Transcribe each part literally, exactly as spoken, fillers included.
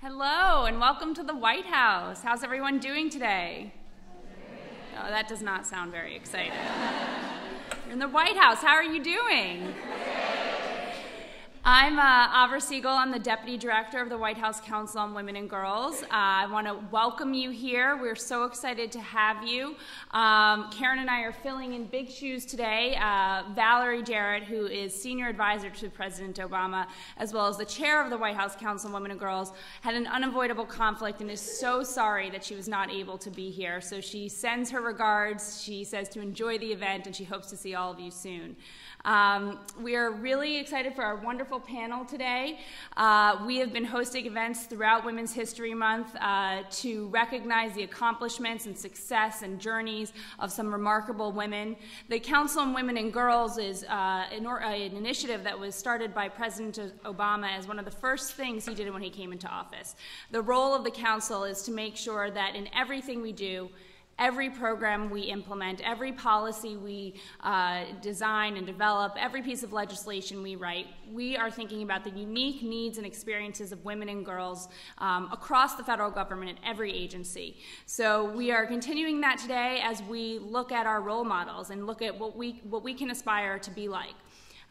Hello, and welcome to the White House. How's everyone doing today? No, that does not sound very exciting. You're in the White House. How are you doing? I'm uh, Avra Siegel. I'm the Deputy Director of the White House Council on Women and Girls. Uh, I want to welcome you here. We're so excited to have you. Um, Karen and I are filling in big shoes today. Uh, Valerie Jarrett, who is Senior Advisor to President Obama, as well as the Chair of the White House Council on Women and Girls, had an unavoidable conflict and is so sorry that she was not able to be here. So she sends her regards. She says to enjoy the event, and she hopes to see all of you soon. Um, we are really excited for our wonderful panel today. Uh, we have been hosting events throughout Women's History Month uh, to recognize the accomplishments and success and journeys of some remarkable women. The Council on Women and Girls is uh, an, or, uh, an initiative that was started by President Obama as one of the first things he did when he came into office. The role of the Council is to make sure that in everything we do, every program we implement, every policy we uh, design and develop, every piece of legislation we write, we are thinking about the unique needs and experiences of women and girls um, across the federal government at every agency. So we are continuing that today as we look at our role models and look at what we, what we can aspire to be like.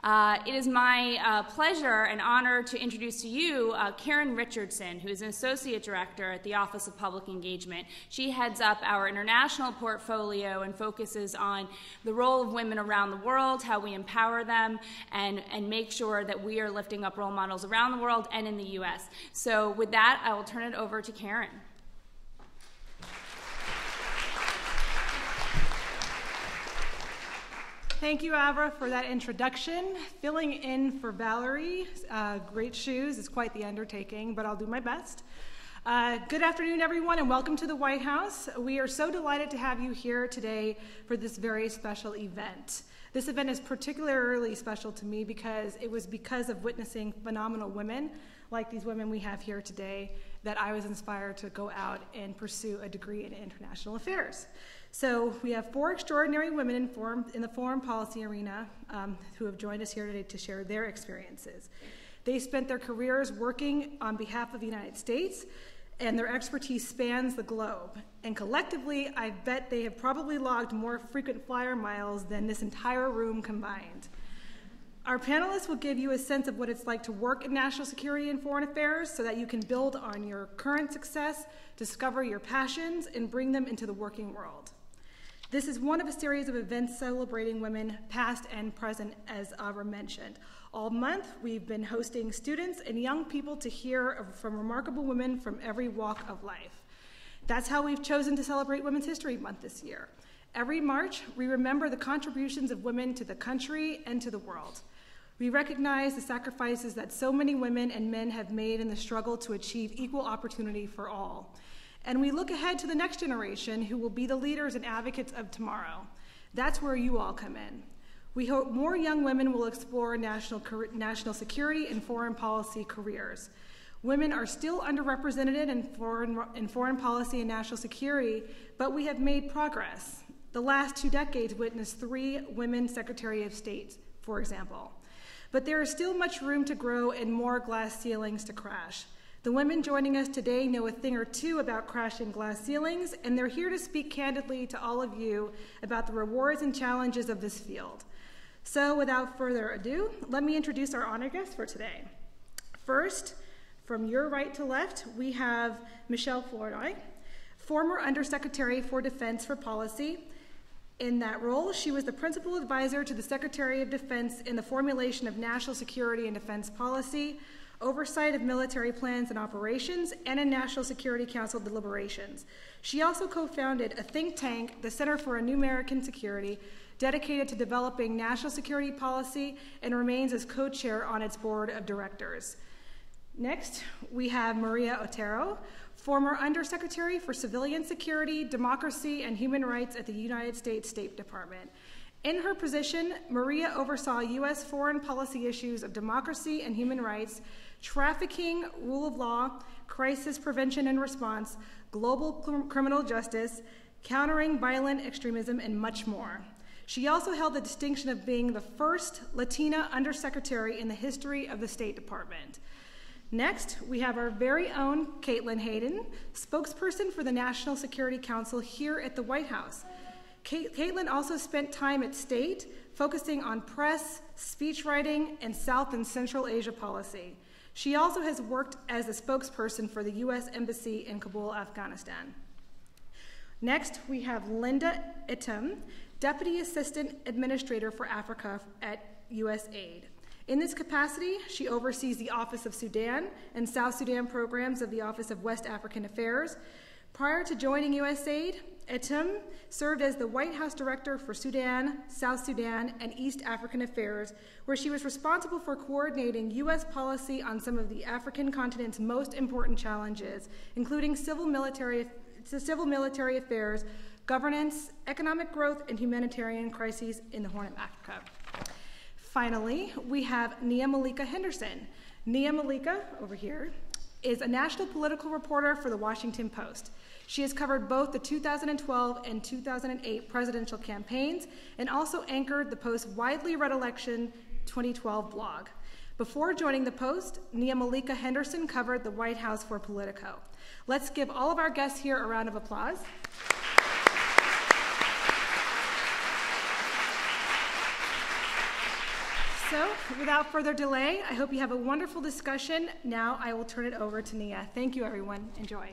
Uh, it is my uh, pleasure and honor to introduce to you uh, Karen Richardson, who is an Associate Director at the Office of Public Engagement. She heads up our international portfolio and focuses on the role of women around the world, how we empower them, and, and make sure that we are lifting up role models around the world and in the U S. So with that, I will turn it over to Karen. Thank you, Avra, for that introduction. Filling in for Valerie, uh, great shoes, is quite the undertaking, but I'll do my best. Uh, good afternoon, everyone, and welcome to the White House. We are so delighted to have you here today for this very special event. This event is particularly special to me because it was because of witnessing phenomenal women like these women we have here today that I was inspired to go out and pursue a degree in international affairs. So we have four extraordinary women in, form, in the foreign policy arena um, who have joined us here today to share their experiences. They spent their careers working on behalf of the United States, and their expertise spans the globe. And collectively, I bet they have probably logged more frequent flyer miles than this entire room combined. Our panelists will give you a sense of what it's like to work in national security and foreign affairs so that you can build on your current success, discover your passions, and bring them into the working world. This is one of a series of events celebrating women, past and present, as Avra mentioned. All month, we've been hosting students and young people to hear from remarkable women from every walk of life. That's how we've chosen to celebrate Women's History Month this year. Every March, we remember the contributions of women to the country and to the world. We recognize the sacrifices that so many women and men have made in the struggle to achieve equal opportunity for all. And we look ahead to the next generation who will be the leaders and advocates of tomorrow. That's where you all come in. We hope more young women will explore national, national security and foreign policy careers. Women are still underrepresented in foreign, in foreign policy and national security, but we have made progress. The last two decades witnessed three women Secretary of State, for example. But there is still much room to grow and more glass ceilings to crash. The women joining us today know a thing or two about crashing glass ceilings, and they're here to speak candidly to all of you about the rewards and challenges of this field. So without further ado, let me introduce our honor guests for today. First, from your right to left, we have Michelle Flournoy, former Undersecretary for Defense for Policy. In that role, she was the principal advisor to the Secretary of Defense in the formulation of national security and defense policy, oversight of military plans and operations, and in National Security Council deliberations. She also co-founded a think tank, the Center for a New American Security, dedicated to developing national security policy and remains as co-chair on its board of directors. Next, we have Maria Otero, former Undersecretary for Civilian Security, Democracy, and Human Rights at the United States State Department. In her position, Maria oversaw U S foreign policy issues of democracy and human rights, trafficking, rule of law, crisis prevention and response, global criminal justice, countering violent extremism, and much more. She also held the distinction of being the first Latina undersecretary in the history of the State Department. Next, we have our very own Caitlin Hayden, spokesperson for the National Security Council here at the White House. Caitlin also spent time at State, focusing on press, speech writing, and South and Central Asia policy. She also has worked as a spokesperson for the U S Embassy in Kabul, Afghanistan. Next, we have Linda Itum, Deputy Assistant Administrator for Africa at U S aid. In this capacity, she oversees the Office of Sudan and South Sudan programs of the Office of West African Affairs. Prior to joining U S aid, Itum served as the White House Director for Sudan, South Sudan, and East African Affairs, where she was responsible for coordinating U S policy on some of the African continent's most important challenges, including civil military, civil military affairs, governance, economic growth, and humanitarian crises in the Horn of Africa. Finally, we have Nia Malika Henderson. Nia Malika, over here, is a national political reporter for the Washington Post. She has covered both the two thousand twelve and two thousand eight presidential campaigns and also anchored the Post's widely read election twenty twelve blog. Before joining the Post, Nia Malika Henderson covered the White House for Politico. Let's give all of our guests here a round of applause. So, without further delay, I hope you have a wonderful discussion. Now I will turn it over to Nia. Thank you, everyone. Enjoy.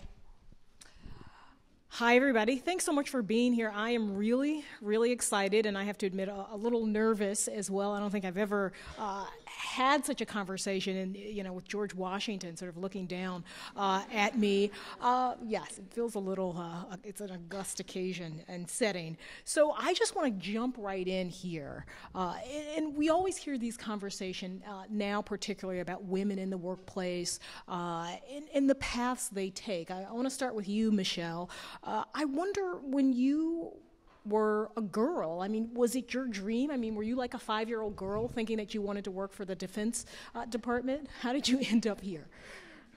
Hi, everybody. Thanks so much for being here. I am really, really excited, and I have to admit, a, a little nervous as well. I don't think I've ever uh, had such a conversation, in, you know, with George Washington sort of looking down uh, at me. Uh, yes, it feels a little, uh, it's an august occasion and setting. So I just want to jump right in here. Uh, and, and we always hear these conversations uh, now, particularly about women in the workplace uh, and, and the paths they take. I, I want to start with you, Michelle. Uh, I wonder, when you were a girl, I mean, was it your dream? I mean, were you like a five-year-old girl thinking that you wanted to work for the Defense uh, Department? How did you end up here?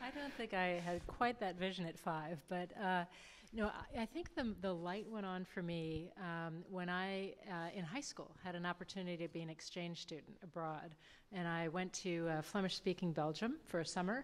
I don't think I had quite that vision at five, but uh, no, I, I think the, the light went on for me um, when I, uh, in high school, had an opportunity to be an exchange student abroad, and I went to uh, Flemish-speaking Belgium for a summer.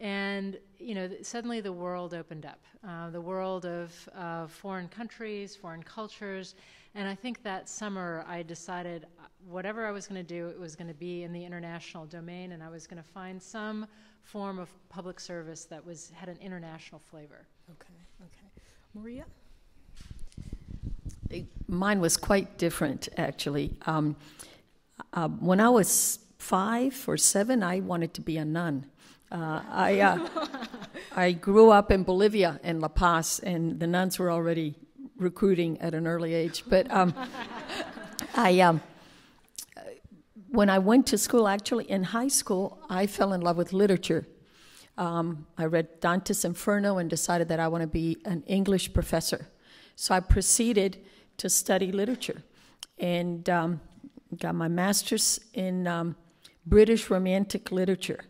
And, you know, th suddenly the world opened up, uh, the world of uh, foreign countries, foreign cultures. And I think that summer I decided whatever I was going to do, it was going to be in the international domain, and I was going to find some form of public service that was had an international flavor. Okay, okay. Maria? Mine was quite different, actually. Um, uh, when I was five or seven, I wanted to be a nun. Uh, I, uh, I grew up in Bolivia, in La Paz, and the nuns were already recruiting at an early age. But um, I, um, when I went to school, actually in high school, I fell in love with literature. Um, I read Dante's Inferno and decided that I want to be an English professor. So I proceeded to study literature and um, got my master's in um, British Romantic Literature.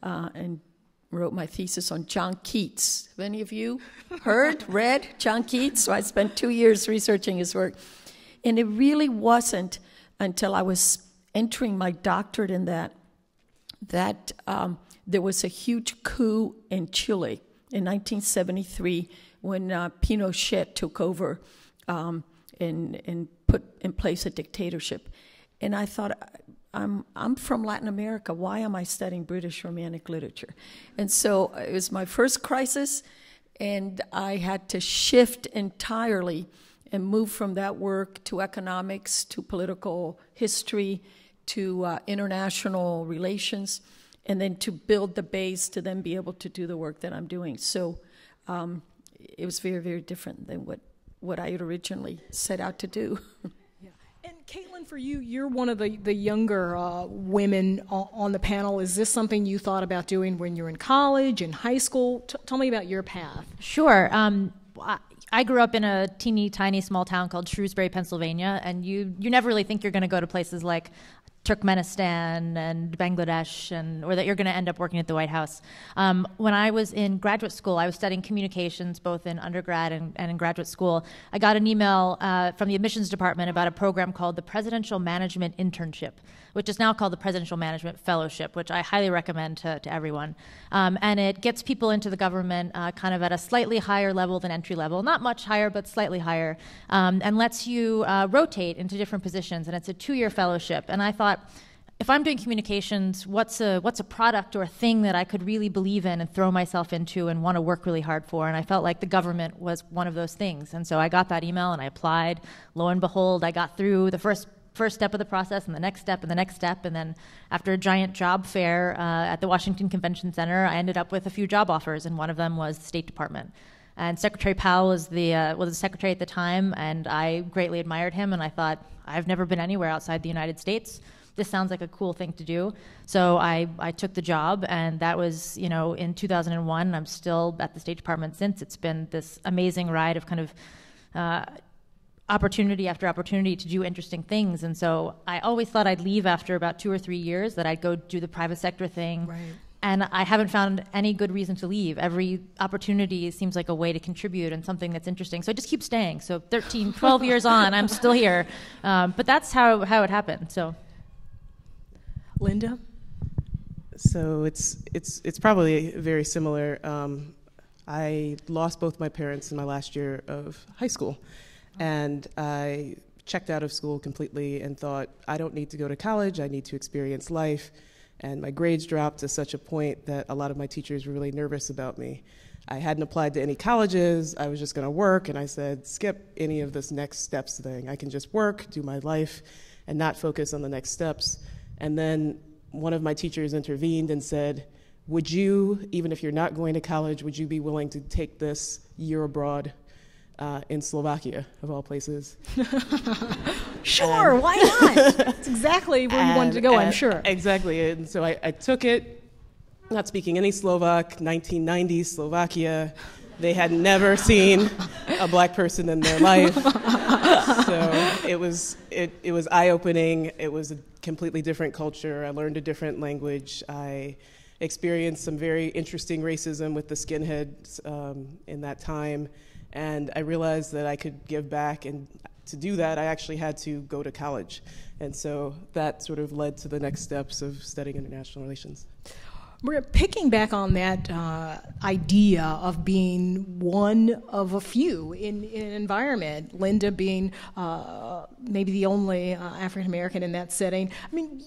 Uh, and wrote my thesis on John Keats. Have any of you heard, read John Keats? So I spent two years researching his work. And it really wasn't until I was entering my doctorate in that, that um, there was a huge coup in Chile in nineteen seventy-three when uh, Pinochet took over um, and, and put in place a dictatorship. And I thought, I'm, I'm from Latin America. Why am I studying British Romantic literature? And so it was my first crisis, and I had to shift entirely and move from that work to economics, to political history, to uh, international relations, and then to build the base to then be able to do the work that I'm doing. So um, it was very, very different than what, what I had originally set out to do. Caitlin, for you, you're one of the, the younger uh, women on the panel. Is this something you thought about doing when you were in college, in high school? T tell me about your path. Sure. Um, I grew up in a teeny tiny small town called Shrewsbury, Pennsylvania, and you, you never really think you're going to go to places like Turkmenistan and Bangladesh, and or that you're going to end up working at the White House. Um, when I was in graduate school, I was studying communications both in undergrad and, and in graduate school. I got an email uh, from the admissions department about a program called the Presidential Management Internship, which is now called the Presidential Management Fellowship, which I highly recommend to, to everyone. Um, and it gets people into the government uh, kind of at a slightly higher level than entry level, not much higher, but slightly higher, um, and lets you uh, rotate into different positions. And it's a two-year fellowship. And I thought, if I'm doing communications, what's a, what's a product or a thing that I could really believe in and throw myself into and want to work really hard for? And I felt like the government was one of those things. And so I got that email and I applied. Lo and behold, I got through the first first step of the process and the next step and the next step. And then after a giant job fair uh, at the Washington Convention Center, I ended up with a few job offers, and one of them was the State Department. And Secretary Powell was the, uh, was the secretary at the time, and I greatly admired him, and I thought, I've never been anywhere outside the United States. This sounds like a cool thing to do. So I, I took the job, and that was, you know, in two thousand one. I'm still at the State Department since. It's been this amazing ride of kind of uh, opportunity after opportunity to do interesting things. And so I always thought I'd leave after about two or three years, that I'd go do the private sector thing. Right. And I haven't found any good reason to leave. Every opportunity seems like a way to contribute and something that's interesting. So I just keep staying. So thirteen, twelve years on, I'm still here. Um, but that's how, how it happened. So. Linda? So it's, it's, it's probably very similar. Um, I lost both my parents in my last year of high school. And I checked out of school completely and thought, I don't need to go to college. I need to experience life. And my grades dropped to such a point that a lot of my teachers were really nervous about me. I hadn't applied to any colleges. I was just going to work. And I said, skip any of this next steps thing. I can just work, do my life, and not focus on the next steps. And then one of my teachers intervened and said, would you, even if you're not going to college, would you be willing to take this year abroad uh, in Slovakia, of all places? Sure, um, why not? That's exactly where and, you wanted to go, and, I'm sure. Exactly, and so I, I took it, not speaking any Slovak, nineteen nineties Slovakia. They had never seen a black person in their life. So it was, it, it was eye-opening. It was a completely different culture. I learned a different language. I experienced some very interesting racism with the skinheads um, in that time. And I realized that I could give back, and to do that, I actually had to go to college. And so that sort of led to the next steps of studying international relations. We're picking back on that uh, idea of being one of a few in, in an environment, Linda being uh, maybe the only uh, African-American in that setting. I mean,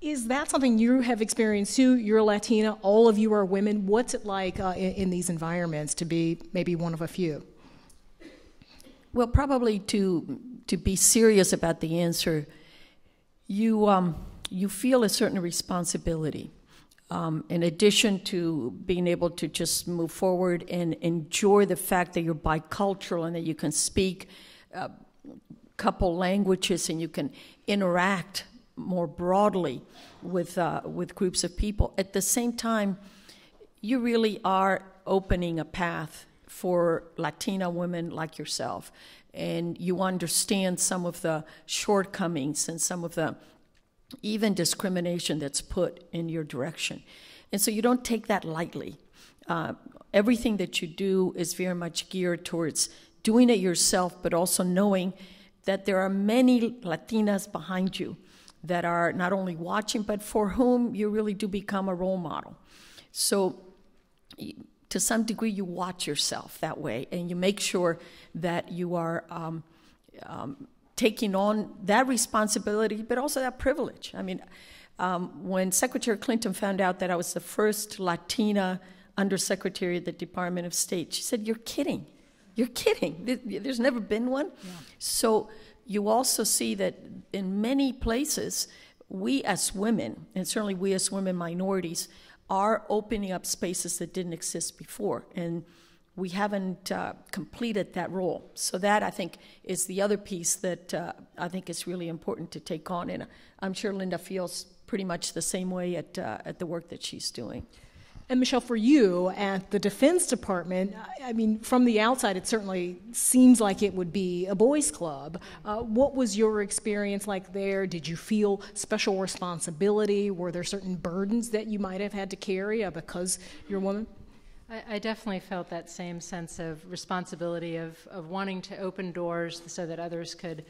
is that something you have experienced too? You're Latina, all of you are women. What's it like uh, in, in these environments to be maybe one of a few? Well, probably to to be serious about the answer, you um, you feel a certain responsibility. Um, in addition to being able to just move forward and enjoy the fact that you're bicultural and that you can speak a couple languages and you can interact more broadly with, uh, with groups of people, at the same time, you really are opening a path for Latina women like yourself. And you understand some of the shortcomings and some of the even discrimination that's put in your direction. And so you don't take that lightly. Uh, everything that you do is very much geared towards doing it yourself, but also knowing that there are many Latinas behind you that are not only watching, but for whom you really do become a role model. So to some degree, you watch yourself that way, and you make sure that you are um, um, taking on that responsibility, but also that privilege. I mean, um, when Secretary Clinton found out that I was the first Latina undersecretary at the Department of State, she said, you're kidding, you're kidding. There's never been one. Yeah. So you also see that in many places, we as women, and certainly we as women minorities, are opening up spaces that didn't exist before. And we haven't uh, completed that role. So that, I think, is the other piece that uh, I think is really important to take on. And I'm sure Linda feels pretty much the same way at, uh, at the work that she's doing. And Michelle, for you at the Defense Department, I mean, from the outside, it certainly seems like it would be a boys' club. Uh, what was your experience like there? Did you feel special responsibility? Were there certain burdens that you might have had to carry uh, because you're a woman? I, I definitely felt that same sense of responsibility, of, of wanting to open doors so that others could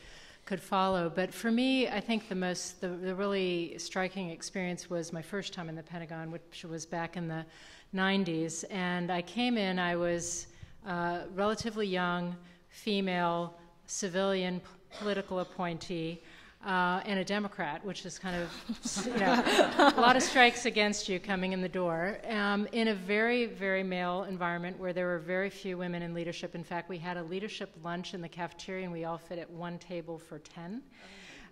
could follow. But for me, I think the most, the, the really striking experience was my first time in the Pentagon, which was back in the nineties. And I came in, I was uh, relatively young, female, civilian, political appointee, uh, and a Democrat, which is kind of, you know, a lot of strikes against you coming in the door, um, in a very, very male environment where there were very few women in leadership. In fact, we had a leadership lunch in the cafeteria, and we all fit at one table for ten.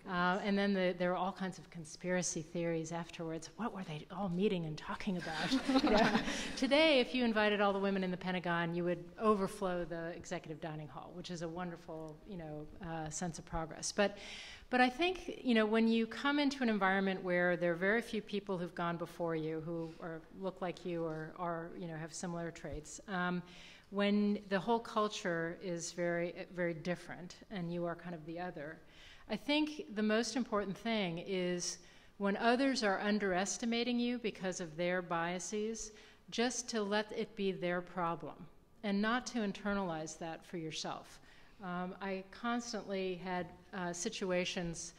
Uh, and then the, there were all kinds of conspiracy theories afterwards. What were they all meeting and talking about? You know? Today, if you invited all the women in the Pentagon, you would overflow the executive dining hall, which is a wonderful, you know, uh, sense of progress. But, but I think, you know, when you come into an environment where there are very few people who've gone before you, who are, look like you or, or you know, have similar traits. Um, when the whole culture is very, very different, and you are kind of the other. I think the most important thing is when others are underestimating you because of their biases, just to let it be their problem and not to internalize that for yourself. Um, I constantly had uh, situations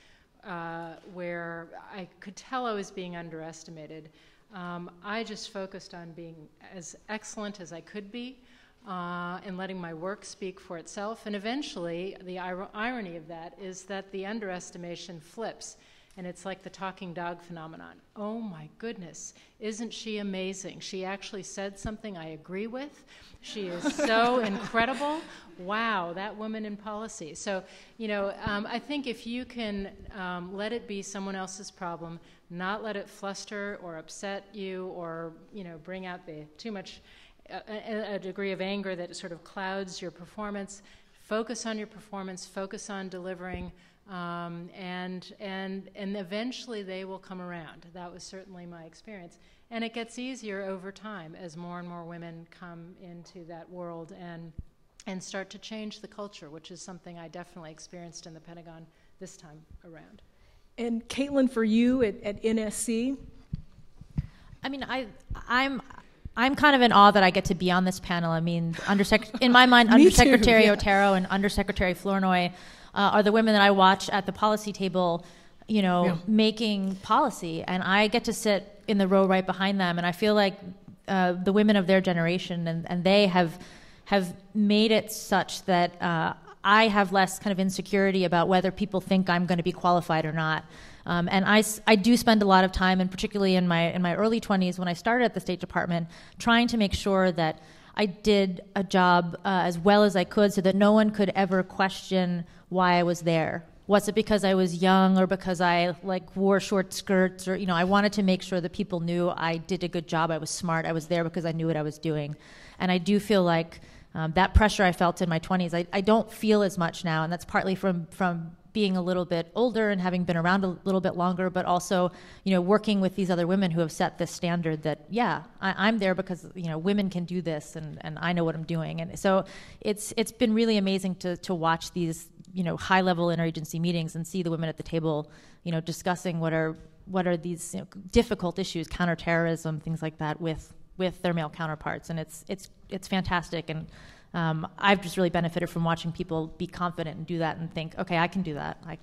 uh, where I could tell I was being underestimated. Um, I just focused on being as excellent as I could be. Uh, and letting my work speak for itself. And eventually, the ir- irony of that is that the underestimation flips, and it's like the talking dog phenomenon. Oh my goodness, isn't she amazing? She actually said something I agree with. She is so incredible. Wow, that woman in policy. So, you know, um, I think if you can um, let it be someone else's problem, not let it fluster or upset you or, you know, bring out the too much A, a degree of anger that sort of clouds your performance. Focus on your performance, focus on delivering, um, and, and, and eventually they will come around. That was certainly my experience. And it gets easier over time as more and more women come into that world and, and start to change the culture, which is something I definitely experienced in the Pentagon this time around. And Caitlin, for you at, at N S C? I mean, I, I'm... I'm kind of in awe that I get to be on this panel. I mean, undersec- in my mind, Undersecretary too, yeah. Otero and Undersecretary Flournoy uh, are the women that I watch at the policy table, you know, yeah. making policy. And I get to sit in the row right behind them. And I feel like uh, the women of their generation, and, and they have have made it such that uh, I have less kind of insecurity about whether people think I'm going to be qualified or not. Um, and I, I do spend a lot of time, and particularly in my in my early twenties when I started at the State Department, trying to make sure that I did a job uh, as well as I could so that no one could ever question why I was there. Was it because I was young or because I like wore short skirts? Or, you know, I wanted to make sure that people knew I did a good job, I was smart, I was there because I knew what I was doing. And I do feel like um, that pressure I felt in my twenties, I, I don't feel as much now, and that's partly from from... being a little bit older and having been around a little bit longer, but also, you know, working with these other women who have set this standard that, yeah, I, I'm there because, you know, women can do this, and, and I know what I'm doing. And so it's it's been really amazing to to watch these, you know, high-level interagency meetings and see the women at the table, you know, discussing what are what are these, you know, difficult issues, counterterrorism, things like that, with with their male counterparts. And it's it's it's fantastic. And Um, I've just really benefited from watching people be confident and do that and think, okay, I can do that. I,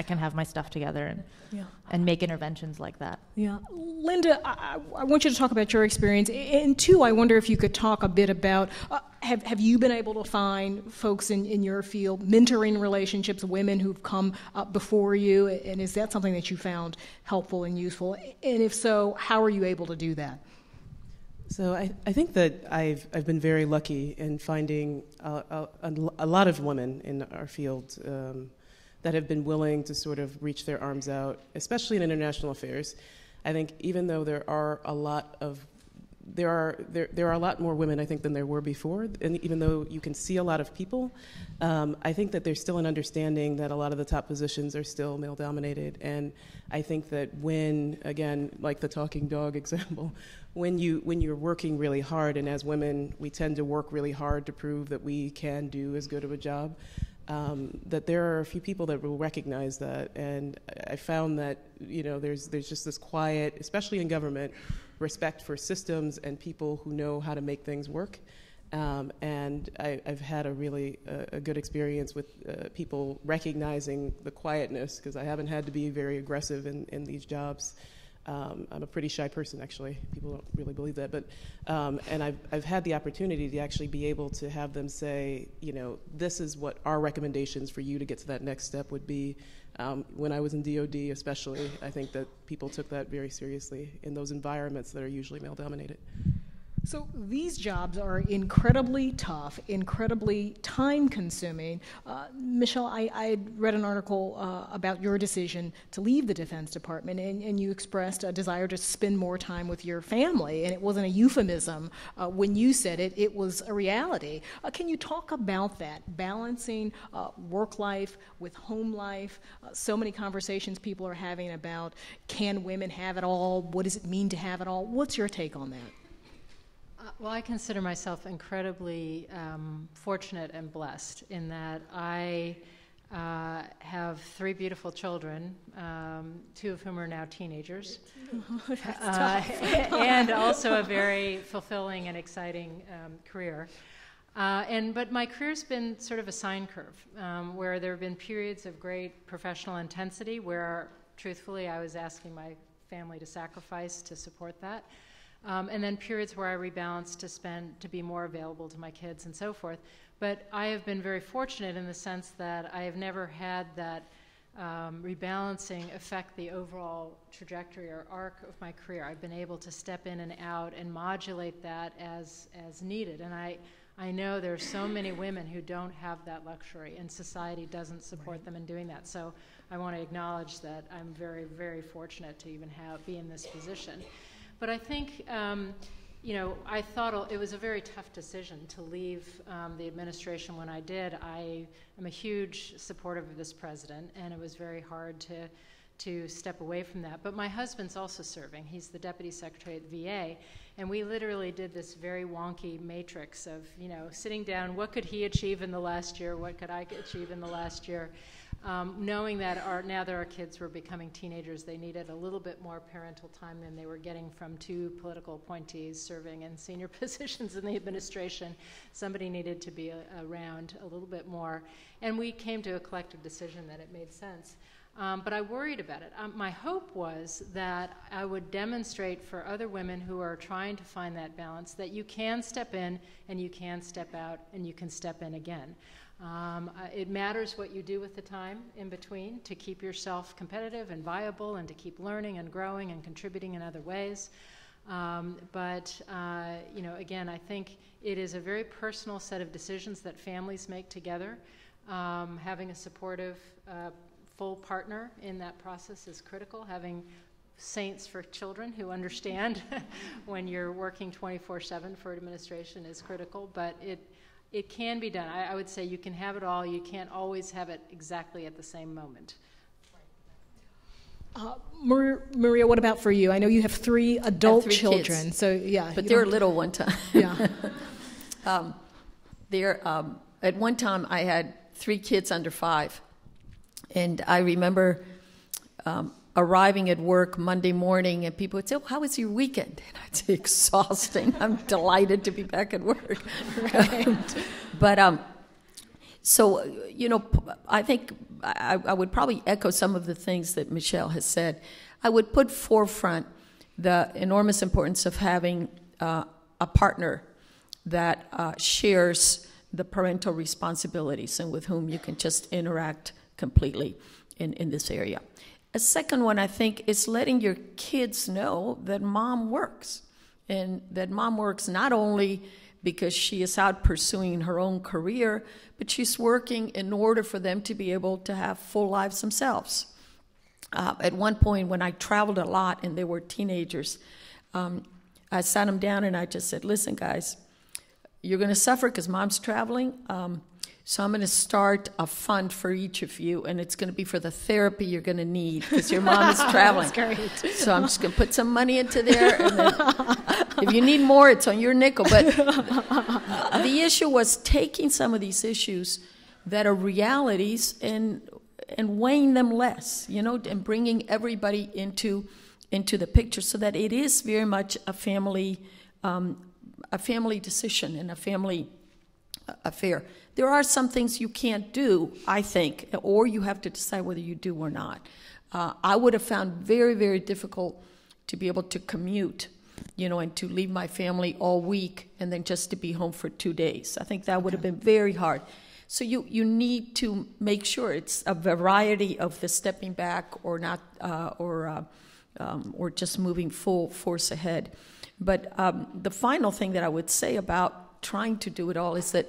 I can have my stuff together and yeah. and make interventions like that. Yeah, Linda, I, I want you to talk about your experience. And two, I wonder if you could talk a bit about, uh, have, have you been able to find folks in, in your field, mentoring relationships, women who've come up before you, and is that something that you found helpful and useful? And if so, how are you able to do that? So I, I think that I've I've been very lucky in finding a, a, a lot of women in our field um, that have been willing to sort of reach their arms out, especially in international affairs. I think even though there are a lot of there are there there are a lot more women I think than there were before, and even though you can see a lot of people, um, I think that there's still an understanding that a lot of the top positions are still male dominated, and I think that when, again, like the talking dog example. when you when you're working really hard, and as women, we tend to work really hard to prove that we can do as good of a job, um, that there are a few people that will recognize that. And I found that, you know, there's there's just this quiet, especially in government, respect for systems and people who know how to make things work. Um, and I, I've had a really uh, a good experience with uh, people recognizing the quietness, because I haven't had to be very aggressive in, in these jobs. Um, I'm a pretty shy person, actually. People don't really believe that, but um, and I've I've had the opportunity to actually be able to have them say, you know, this is what our recommendations for you to get to that next step would be. Um, when I was in D O D, especially, I think that people took that very seriously in those environments that are usually male-dominated. So these jobs are incredibly tough, incredibly time-consuming. Uh, Michelle, I, I read an article uh, about your decision to leave the Defense Department, and, and you expressed a desire to spend more time with your family, and it wasn't a euphemism uh, when you said it, it was a reality. Uh, can you talk about that, balancing uh, work life with home life? Uh, so many conversations people are having about, can women have it all? What does it mean to have it all? What's your take on that? Well, I consider myself incredibly um, fortunate and blessed in that I uh, have three beautiful children, um, two of whom are now teenagers, uh, and also a very fulfilling and exciting um, career. Uh, and but my career's been sort of a sine curve, um, where there have been periods of great professional intensity where, truthfully, I was asking my family to sacrifice to support that. Um, and then periods where I rebalanced to spend, to be more available to my kids and so forth. But I have been very fortunate in the sense that I have never had that um, rebalancing affect the overall trajectory or arc of my career. I've been able to step in and out and modulate that as, as needed. And I, I know there are so many women who don't have that luxury, and society doesn't support right. them in doing that. So I want to acknowledge that I'm very, very fortunate to even have, be in this position. But I think, um, you know, I thought it was a very tough decision to leave um, the administration when I did. I am a huge supporter of this president, and it was very hard to, to step away from that. But my husband's also serving. He's the deputy secretary at the V A, and we literally did this very wonky matrix of, you know, sitting down, what could he achieve in the last year? What could I achieve in the last year? Um, knowing that our, now that our kids were becoming teenagers, they needed a little bit more parental time than they were getting from two political appointees serving in senior positions in the administration. Somebody needed to be a, around a little bit more. And we came to a collective decision that it made sense. Um, but I worried about it. Um, my hope was that I would demonstrate for other women who are trying to find that balance that you can step in and you can step out and you can step in again. Um, it matters what you do with the time in between to keep yourself competitive and viable and to keep learning and growing and contributing in other ways. Um, but, uh, you know, again, I think it is a very personal set of decisions that families make together. Um, having a supportive, uh, full partner in that process is critical. Having saints for children who understand when you're working twenty-four seven for administration is critical, but it It can be done. I, I would say you can have it all. You can't always have it exactly at the same moment. Uh, Maria, Maria, what about for you? I know you have three adult have three children. Kids. So, yeah. But they were little one time. Yeah. um, there, um, at one time, I had three kids under five. And I remember um, arriving at work Monday morning, and people would say, well, how was your weekend? And I'd say, exhausting. I'm delighted to be back at work. Right. But um, so, you know, I think I, I would probably echo some of the things that Michelle has said. I would put forefront the enormous importance of having uh, a partner that uh, shares the parental responsibilities and with whom you can just interact completely in, in this area. A second one, I think, is letting your kids know that mom works, and that mom works not only because she is out pursuing her own career, but she's working in order for them to be able to have full lives themselves. Uh, at one point when I traveled a lot and they were teenagers, um, I sat them down and I just said, listen, guys, you're going to suffer because mom's traveling. Um, So I'm going to start a fund for each of you, and it's going to be for the therapy you're going to need because your mom is traveling. That's great. So I'm just going to put some money into there. And then if you need more, it's on your nickel. But the issue was taking some of these issues that are realities and and weighing them less, you know, and bringing everybody into into the picture so that it is very much a family um, a family decision and a family affair. There are some things you can't do, I think, or you have to decide whether you do or not. Uh, I would have found very, very difficult to be able to commute, you know, and to leave my family all week and then just to be home for two days. I think that would have been very hard. So you, you need to make sure it's a variety of the stepping back or not, uh, or, uh, um, or just moving full force ahead. But um, the final thing that I would say about trying to do it all is that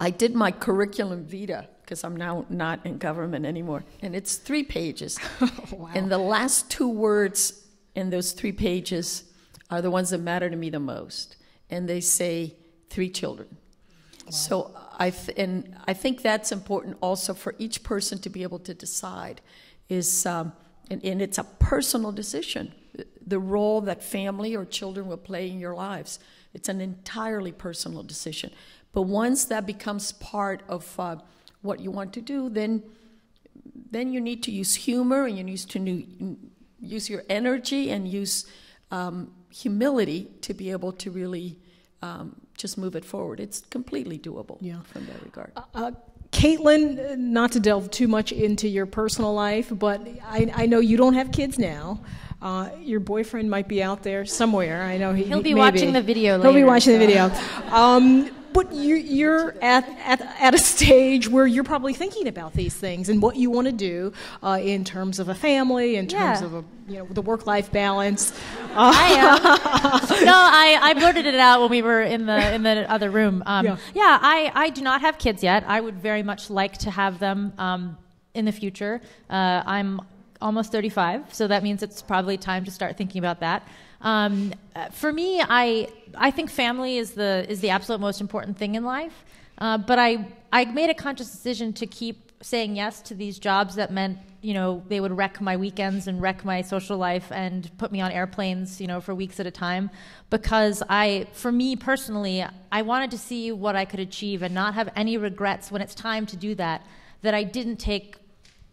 I did my curriculum vitae because I'm now not in government anymore, and it's three pages. Wow. And the last two words in those three pages are the ones that matter to me the most, and they say three children. Wow. So I th and I think that's important also for each person to be able to decide is um, and, and it's a personal decision, the role that family or children will play in your lives. It's an entirely personal decision. But once that becomes part of uh, what you want to do, then then you need to use humor, and you need to new, use your energy and use um, humility to be able to really um, just move it forward. It's completely doable, yeah, from that regard. Uh, uh Caitlin, not to delve too much into your personal life, but I, I know you don't have kids now. Uh, your boyfriend might be out there somewhere. I know he, he'll be maybe. watching the video. Later, he'll be watching so. the video. Um, but you, you're at, at at a stage where you're probably thinking about these things and what you want to do uh, in terms of a family, in terms yeah. of a you know the work-life balance. Uh, I am. No, I I blurted it out when we were in the in the other room. Um, yeah, yeah I, I do not have kids yet. I would very much like to have them um, in the future. Uh, I'm almost thirty-five, so that means it's probably time to start thinking about that. Um, for me, I I think family is the is the absolute most important thing in life. Uh, but I I made a conscious decision to keep saying yes to these jobs that meant you know they would wreck my weekends and wreck my social life and put me on airplanes you know for weeks at a time, because I for me personally I wanted to see what I could achieve and not have any regrets when it's time to do that that I didn't take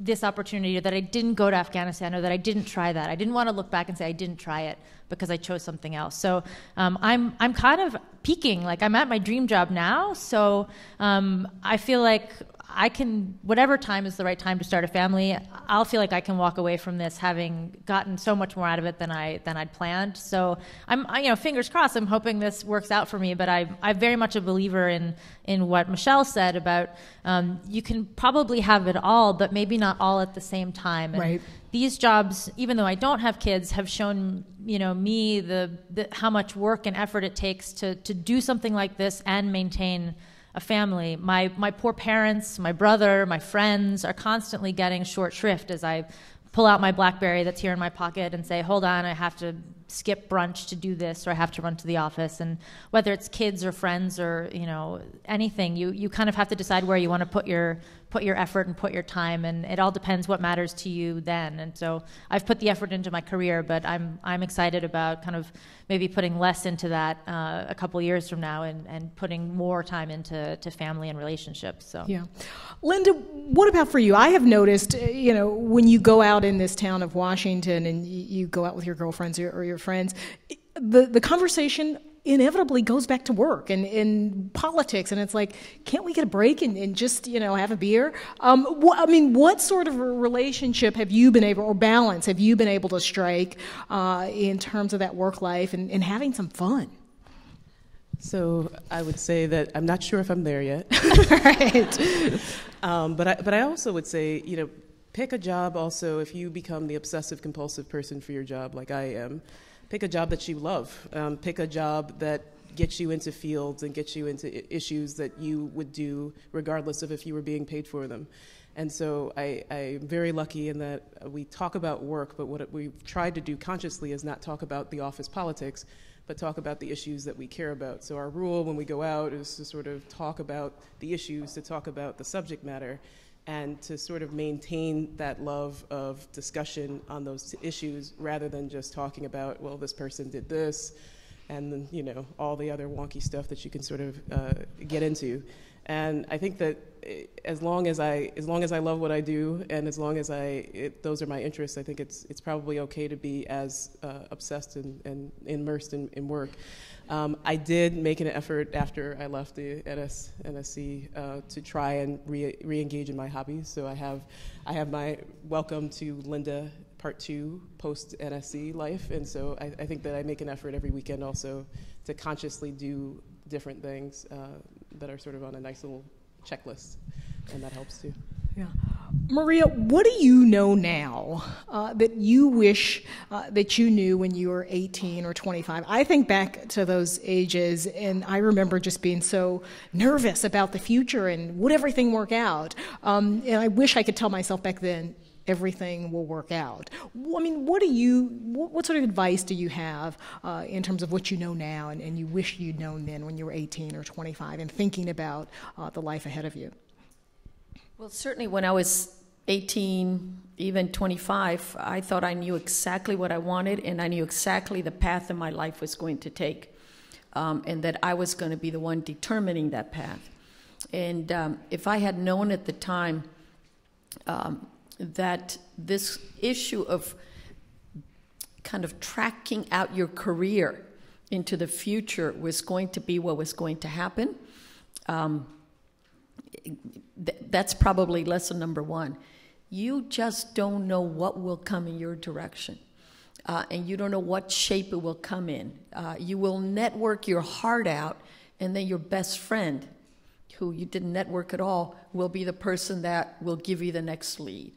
this opportunity, or that I didn't go to Afghanistan, or that I didn't try that. I didn't want to look back and say I didn't try it because I chose something else. So um, I'm I'm kind of peaking, like I'm at my dream job now. So um, I feel like I can, whatever time is the right time to start a family, I'll feel like I can walk away from this having gotten so much more out of it than I than I'd planned. So I'm I, you know fingers crossed. I'm hoping this works out for me. But I I'm very much a believer in in what Michelle said about um, you can probably have it all, but maybe not all at the same time. And right. These jobs, even though I don't have kids, have shown you know me the, the how much work and effort it takes to to do something like this and maintain a family. My my poor parents, my brother, my friends are constantly getting short shrift as I pull out my BlackBerry that's here in my pocket and say, hold on, I have to skip brunch to do this, or I have to run to the office. And whether it's kids or friends or you know anything, you you kind of have to decide where you want to put your put your effort and put your time, and it all depends what matters to you then. And so I've put the effort into my career, but I'm I'm excited about kind of maybe putting less into that uh, a couple of years from now, and, and putting more time into to family and relationships. So yeah, Linda, what about for you? I have noticed, you know, when you go out in this town of Washington and you go out with your girlfriends or your friends, the the conversation inevitably goes back to work and, and politics, and it's like, can't we get a break and, and just you know have a beer? Um, wh I mean, what sort of a relationship have you been able, or balance have you been able to strike uh, in terms of that work life and, and having some fun? So I would say that I'm not sure if I'm there yet. Right. um, but I, but I also would say you know pick a job. Also, if you become the obsessive compulsive person for your job, like I am, pick a job that you love. Um, pick a job that gets you into fields and gets you into issues that you would do regardless of if you were being paid for them. And so I, I'm very lucky in that we talk about work, but what we tried to do consciously is not talk about the office politics, but talk about the issues that we care about. So our rule when we go out is to sort of talk about the issues, to talk about the subject matter, and to sort of maintain that love of discussion on those issues rather than just talking about, well, this person did this, and then, you know, all the other wonky stuff that you can sort of uh, get into. And I think that as long as I, as long as I love what I do, and as long as I, it, those are my interests, I think it's, it's probably okay to be as uh, obsessed and, and immersed in, in work. Um, I did make an effort after I left the N S, N S C uh, to try and re, re-engage in my hobbies. So I have, I have my Welcome to Linda Part Two post-N S C life, and so I, I think that I make an effort every weekend also to consciously do different things uh, that are sort of on a nice little checklist, and that helps too. Yeah. Maria, what do you know now uh, that you wish uh, that you knew when you were eighteen or twenty-five? I think back to those ages, and I remember just being so nervous about the future and would everything work out? Um, and I wish I could tell myself back then, everything will work out. I mean, what do you, what, what sort of advice do you have uh, in terms of what you know now and, and you wish you'd known then when you were eighteen or twenty-five and thinking about uh, the life ahead of you? Well, certainly when I was eighteen, even twenty-five, I thought I knew exactly what I wanted, and I knew exactly the path that my life was going to take, um, and that I was going to be the one determining that path. And um, if I had known at the time um, that this issue of kind of tracking out your career into the future was going to be what was going to happen, um, th that's probably lesson number one. You just don't know what will come in your direction, uh, and you don't know what shape it will come in. Uh, you will network your heart out, and then your best friend, who you didn't network at all, will be the person that will give you the next lead.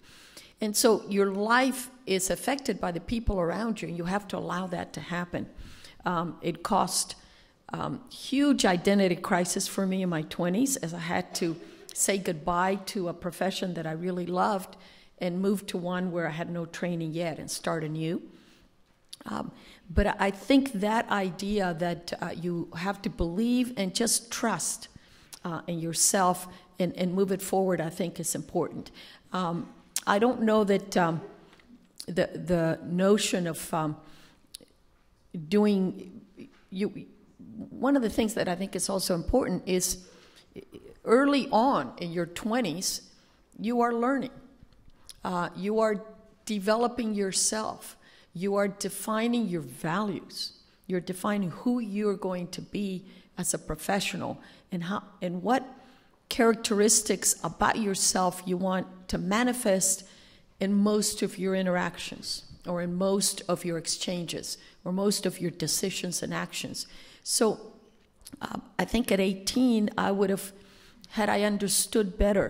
And so your life is affected by the people around you, and you have to allow that to happen. Um, it caused um, huge identity crisis for me in my twenties, as I had to say goodbye to a profession that I really loved and move to one where I had no training yet and start anew. Um, but I think that idea that uh, you have to believe and just trust Uh, and yourself, and, and move it forward, I think is important. Um, I don't know that um, the the notion of um, doing, you, one of the things that I think is also important is early on in your twenties, you are learning. Uh, you are developing yourself. You are defining your values. You're defining who you're going to be as a professional, and how and what characteristics about yourself you want to manifest in most of your interactions, or in most of your exchanges, or most of your decisions and actions. So uh, I think at eighteen, I would have, had I understood better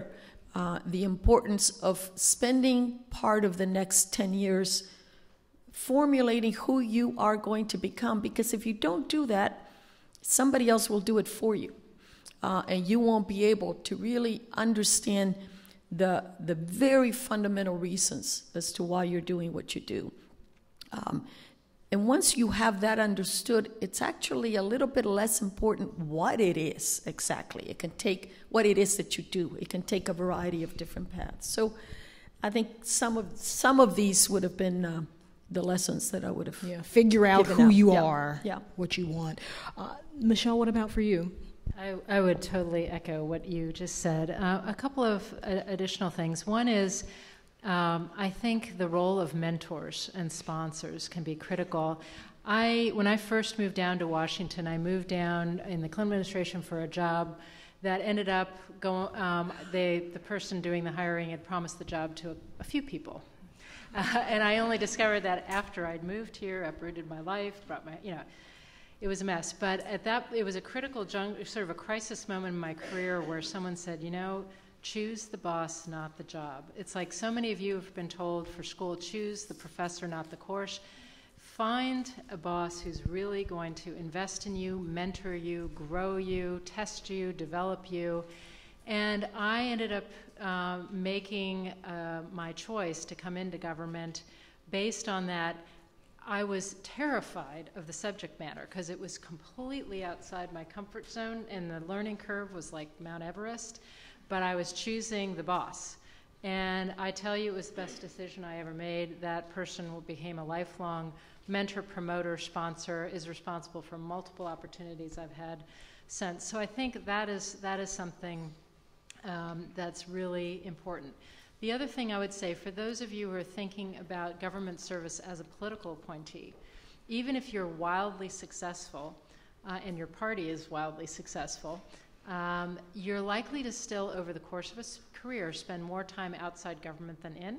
uh, the importance of spending part of the next ten years formulating who you are going to become, because if you don't do that, somebody else will do it for you, uh, and you won't be able to really understand the, the very fundamental reasons as to why you're doing what you do. Um, and once you have that understood, it's actually a little bit less important what it is exactly. It can take what it is that you do. It can take a variety of different paths. So I think some of, some of these would have been uh, the lessons that I would have. Yeah, figure out who you are, yeah, what you want. Uh, Michelle, what about for you? I, I would totally echo what you just said. Uh, a couple of uh, additional things. One is, um, I think the role of mentors and sponsors can be critical. I, when I first moved down to Washington, I moved down in the Clinton administration for a job that ended up going, um, they, the person doing the hiring had promised the job to a, a few people. Uh, and I only discovered that after I'd moved here, uprooted my life, brought my, you know, it was a mess. But at that, it was a critical junction, sort of a crisis moment in my career where someone said, you know, choose the boss, not the job. It's like so many of you have been told for school, choose the professor, not the course. Find a boss who's really going to invest in you, mentor you, grow you, test you, develop you. And I ended up uh, making uh, my choice to come into government based on that. I was terrified of the subject matter because it was completely outside my comfort zone, and the learning curve was like Mount Everest, but I was choosing the boss. And I tell you, it was the best decision I ever made. That person became a lifelong mentor, promoter, sponsor, is responsible for multiple opportunities I've had since. So I think that is, that is something um, that's really important. The other thing I would say, for those of you who are thinking about government service as a political appointee, even if you're wildly successful, uh, and your party is wildly successful, um, you're likely to still, over the course of a career, spend more time outside government than in.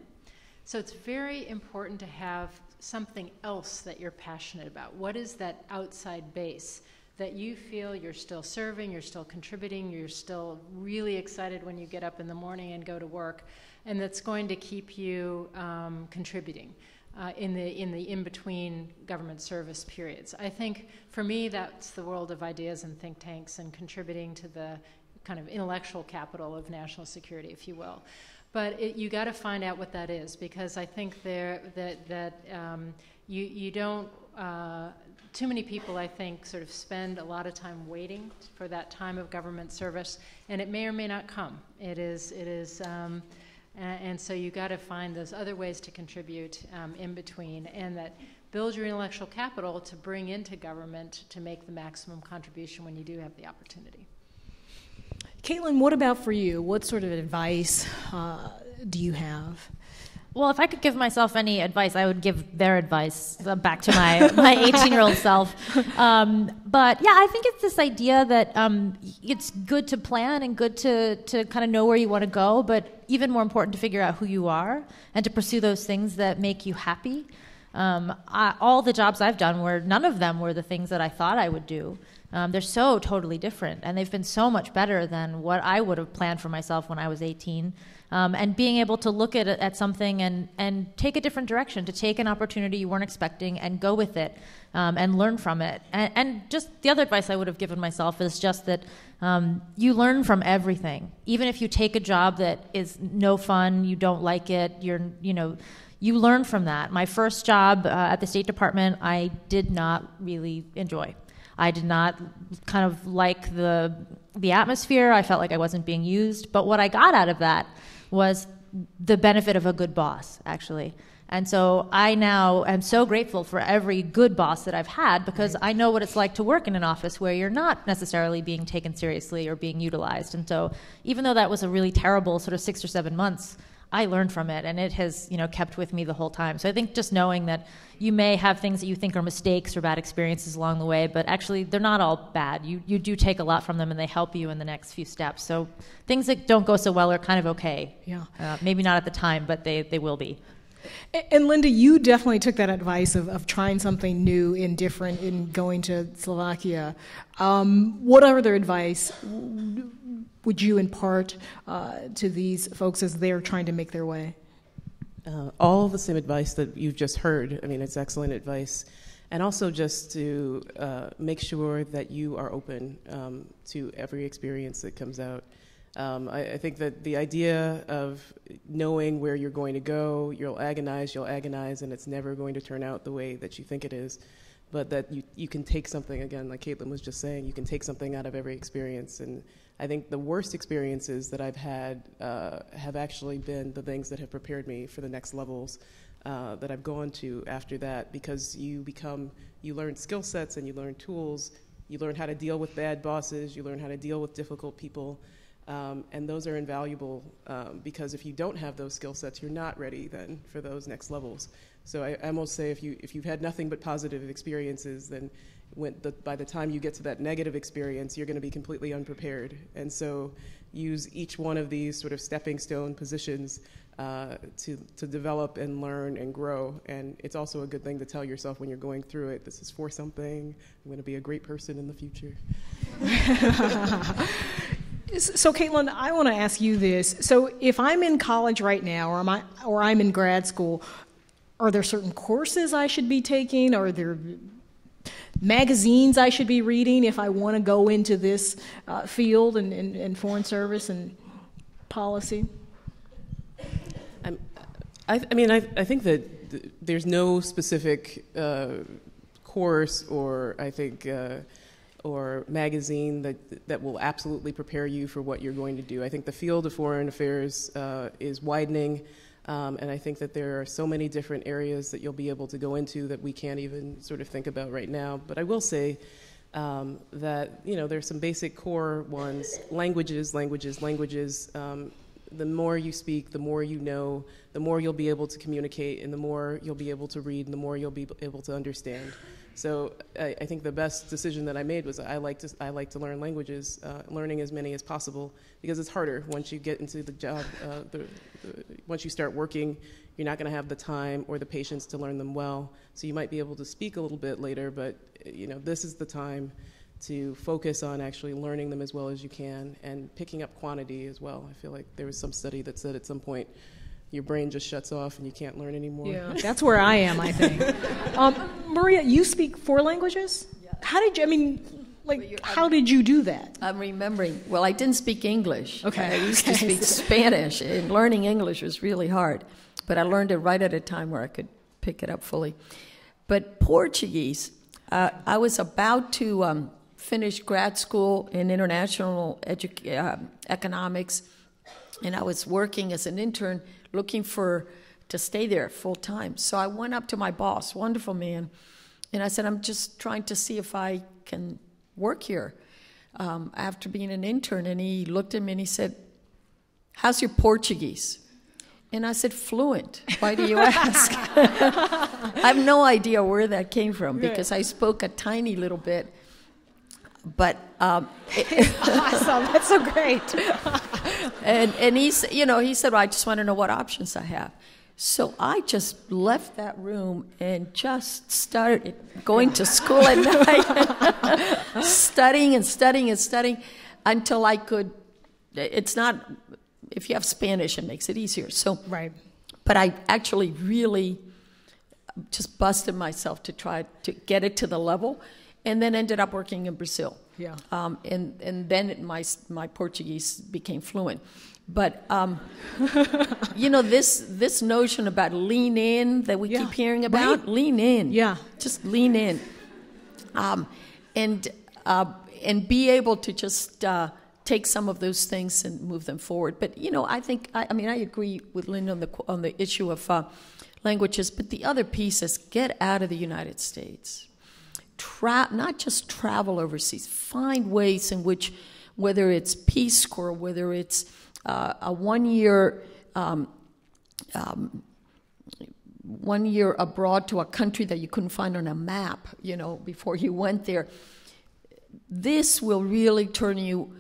So it's very important to have something else that you're passionate about. What is that outside base that you feel you're still serving, you're still contributing, you're still really excited when you get up in the morning and go to work, and that's going to keep you um, contributing uh, in the in the in-between government service periods. I think for me, that's the world of ideas and think tanks and contributing to the kind of intellectual capital of national security, if you will. But it, you got to find out what that is, because I think there that that um, you you don't. Uh, Too many people, I think, sort of spend a lot of time waiting for that time of government service, and it may or may not come. It is, it is, um, and, and so you got to find those other ways to contribute um, in between, and that build your intellectual capital to bring into government to make the maximum contribution when you do have the opportunity. Caitlin, what about for you? What sort of advice uh, do you have? Well, if I could give myself any advice, I would give their advice back to my eighteen-year-old self. Um, but yeah, I think it's this idea that um, it's good to plan and good to, to kind of know where you want to go, but even more important to figure out who you are and to pursue those things that make you happy. Um, I, all the jobs I've done, were none of them were the things that I thought I would do. Um, they're so totally different, and they've been so much better than what I would have planned for myself when I was eighteen. Um, and being able to look at, at something and, and take a different direction, to take an opportunity you weren't expecting and go with it um, and learn from it. And, and just the other advice I would have given myself is just that um, you learn from everything. Even if you take a job that is no fun, you don't like it, you're, you know, you learn from that. My first job uh, at the State Department, I did not really enjoy. I did not kind of like the the atmosphere. I felt like I wasn't being used. But what I got out of that was the benefit of a good boss, actually. And so I now am so grateful for every good boss that I've had, because I know what it's like to work in an office where you're not necessarily being taken seriously or being utilized. And so even though that was a really terrible sort of six or seven months, I learned from it, and it has, you know, kept with me the whole time. So I think just knowing that you may have things that you think are mistakes or bad experiences along the way, but actually they're not all bad. You, you do take a lot from them, and they help you in the next few steps. So things that don't go so well are kind of okay. Yeah. Uh, maybe not at the time, but they, they will be. And Linda, you definitely took that advice of, of trying something new and different in going to Slovakia. Um, what other advice would you impart uh, to these folks as they're trying to make their way? Uh, all the same advice that you've just heard. I mean, it's excellent advice. And also just to uh, make sure that you are open um, to every experience that comes out. Um, I, I think that the idea of knowing where you're going to go, you'll agonize, you'll agonize, and it's never going to turn out the way that you think it is, but that you, you can take something, again, like Caitlin was just saying, you can take something out of every experience. And I think the worst experiences that I've had uh, have actually been the things that have prepared me for the next levels uh, that I've gone to after that, because you become, you learn skill sets and you learn tools, you learn how to deal with bad bosses, you learn how to deal with difficult people. Um, and those are invaluable um, because if you don't have those skill sets, you're not ready then for those next levels. So I, I almost say if, you, if you've had nothing but positive experiences, then when the, by the time you get to that negative experience, you're going to be completely unprepared. And so use each one of these sort of stepping stone positions uh, to, to develop and learn and grow. And it's also a good thing to tell yourself when you're going through it, this is for something, I'm going to be a great person in the future. So, Caitlin, I want to ask you this. So if I'm in college right now, or, am I, or I'm in grad school, are there certain courses I should be taking? Are there magazines I should be reading if I want to go into this uh, field and, and, and foreign service and policy? I'm, I, I mean, I, I think that th there's no specific uh, course or, I think, uh, or magazine that that will absolutely prepare you for what you're going to do. I think the field of foreign affairs uh, is widening, um, and I think that there are so many different areas that you'll be able to go into that we can't even sort of think about right now. But I will say um, that, you know, there's some basic core ones: languages, languages, languages. Um, the more you speak, the more you know, the more you'll be able to communicate, and the more you'll be able to read, and the more you'll be able to understand. So I, I think the best decision that I made was I like to, I like to learn languages, uh, learning as many as possible, because it's harder once you get into the job. Uh, the, the, once you start working, you're not going to have the time or the patience to learn them well. So you might be able to speak a little bit later, but you know, this is the time to focus on actually learning them as well as you can and picking up quantity as well. I feel like there was some study that said at some point your brain just shuts off and you can't learn anymore. Yeah, that's where I am, I think. um, Maria, you speak four languages? Yeah. How did you, I mean, like, well, how I'm, did you do that? I'm remembering, well, I didn't speak English. Okay. I used okay. to speak Spanish, and learning English was really hard. But I learned it right at a time where I could pick it up fully. But Portuguese, uh, I was about to... Um, finished grad school in international edu- uh, economics, and I was working as an intern looking for to stay there full time. So I went up to my boss, wonderful man, and I said, I'm just trying to see if I can work here um, after being an intern. And he looked at me and he said, how's your Portuguese? And I said, fluent. Why do you ask? I have no idea where that came from, because right. I spoke a tiny little bit. But um, awesome, that's so great. and and he's, you know, he said, well, I just want to know what options I have. So I just left that room and just started going to school at night, studying and studying and studying until I could. It's not, if you have Spanish, it makes it easier. So right, but I actually really just busted myself to try to get it to the level. And then ended up working in Brazil. Yeah. Um, and, and then my, my Portuguese became fluent. But, um, you know, this, this notion about lean in that we yeah. keep hearing about, right? Lean in. Yeah. Just lean in. Um, and, uh, and be able to just uh, take some of those things and move them forward. But, you know, I think, I, I mean, I agree with Linda on the, on the issue of uh, languages. But the other piece is get out of the United States. Tra not just travel overseas, find ways in which, whether it's Peace Corps, whether it's uh, a one-year um, um, one year abroad to a country that you couldn't find on a map, you know, before you went there, this will really turn you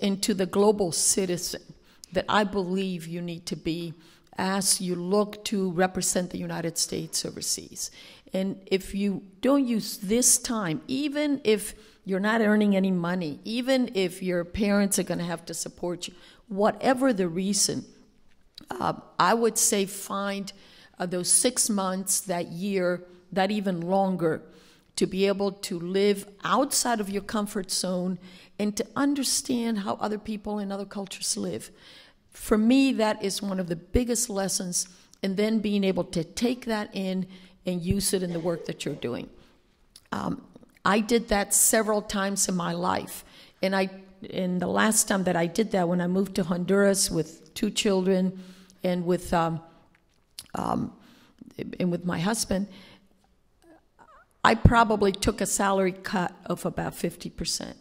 into the global citizen that I believe you need to be as you look to represent the United States overseas. And if you don't use this time, even if you're not earning any money, even if your parents are going to have to support you, whatever the reason, uh, I would say find uh, those six months, that year, that even longer, to be able to live outside of your comfort zone and to understand how other people in other cultures live. For me, that is one of the biggest lessons, and then being able to take that in and use it in the work that you're doing. Um, I did that several times in my life, and I, and the last time that I did that, when I moved to Honduras with two children, and with um, um, and with my husband, I probably took a salary cut of about fifty percent.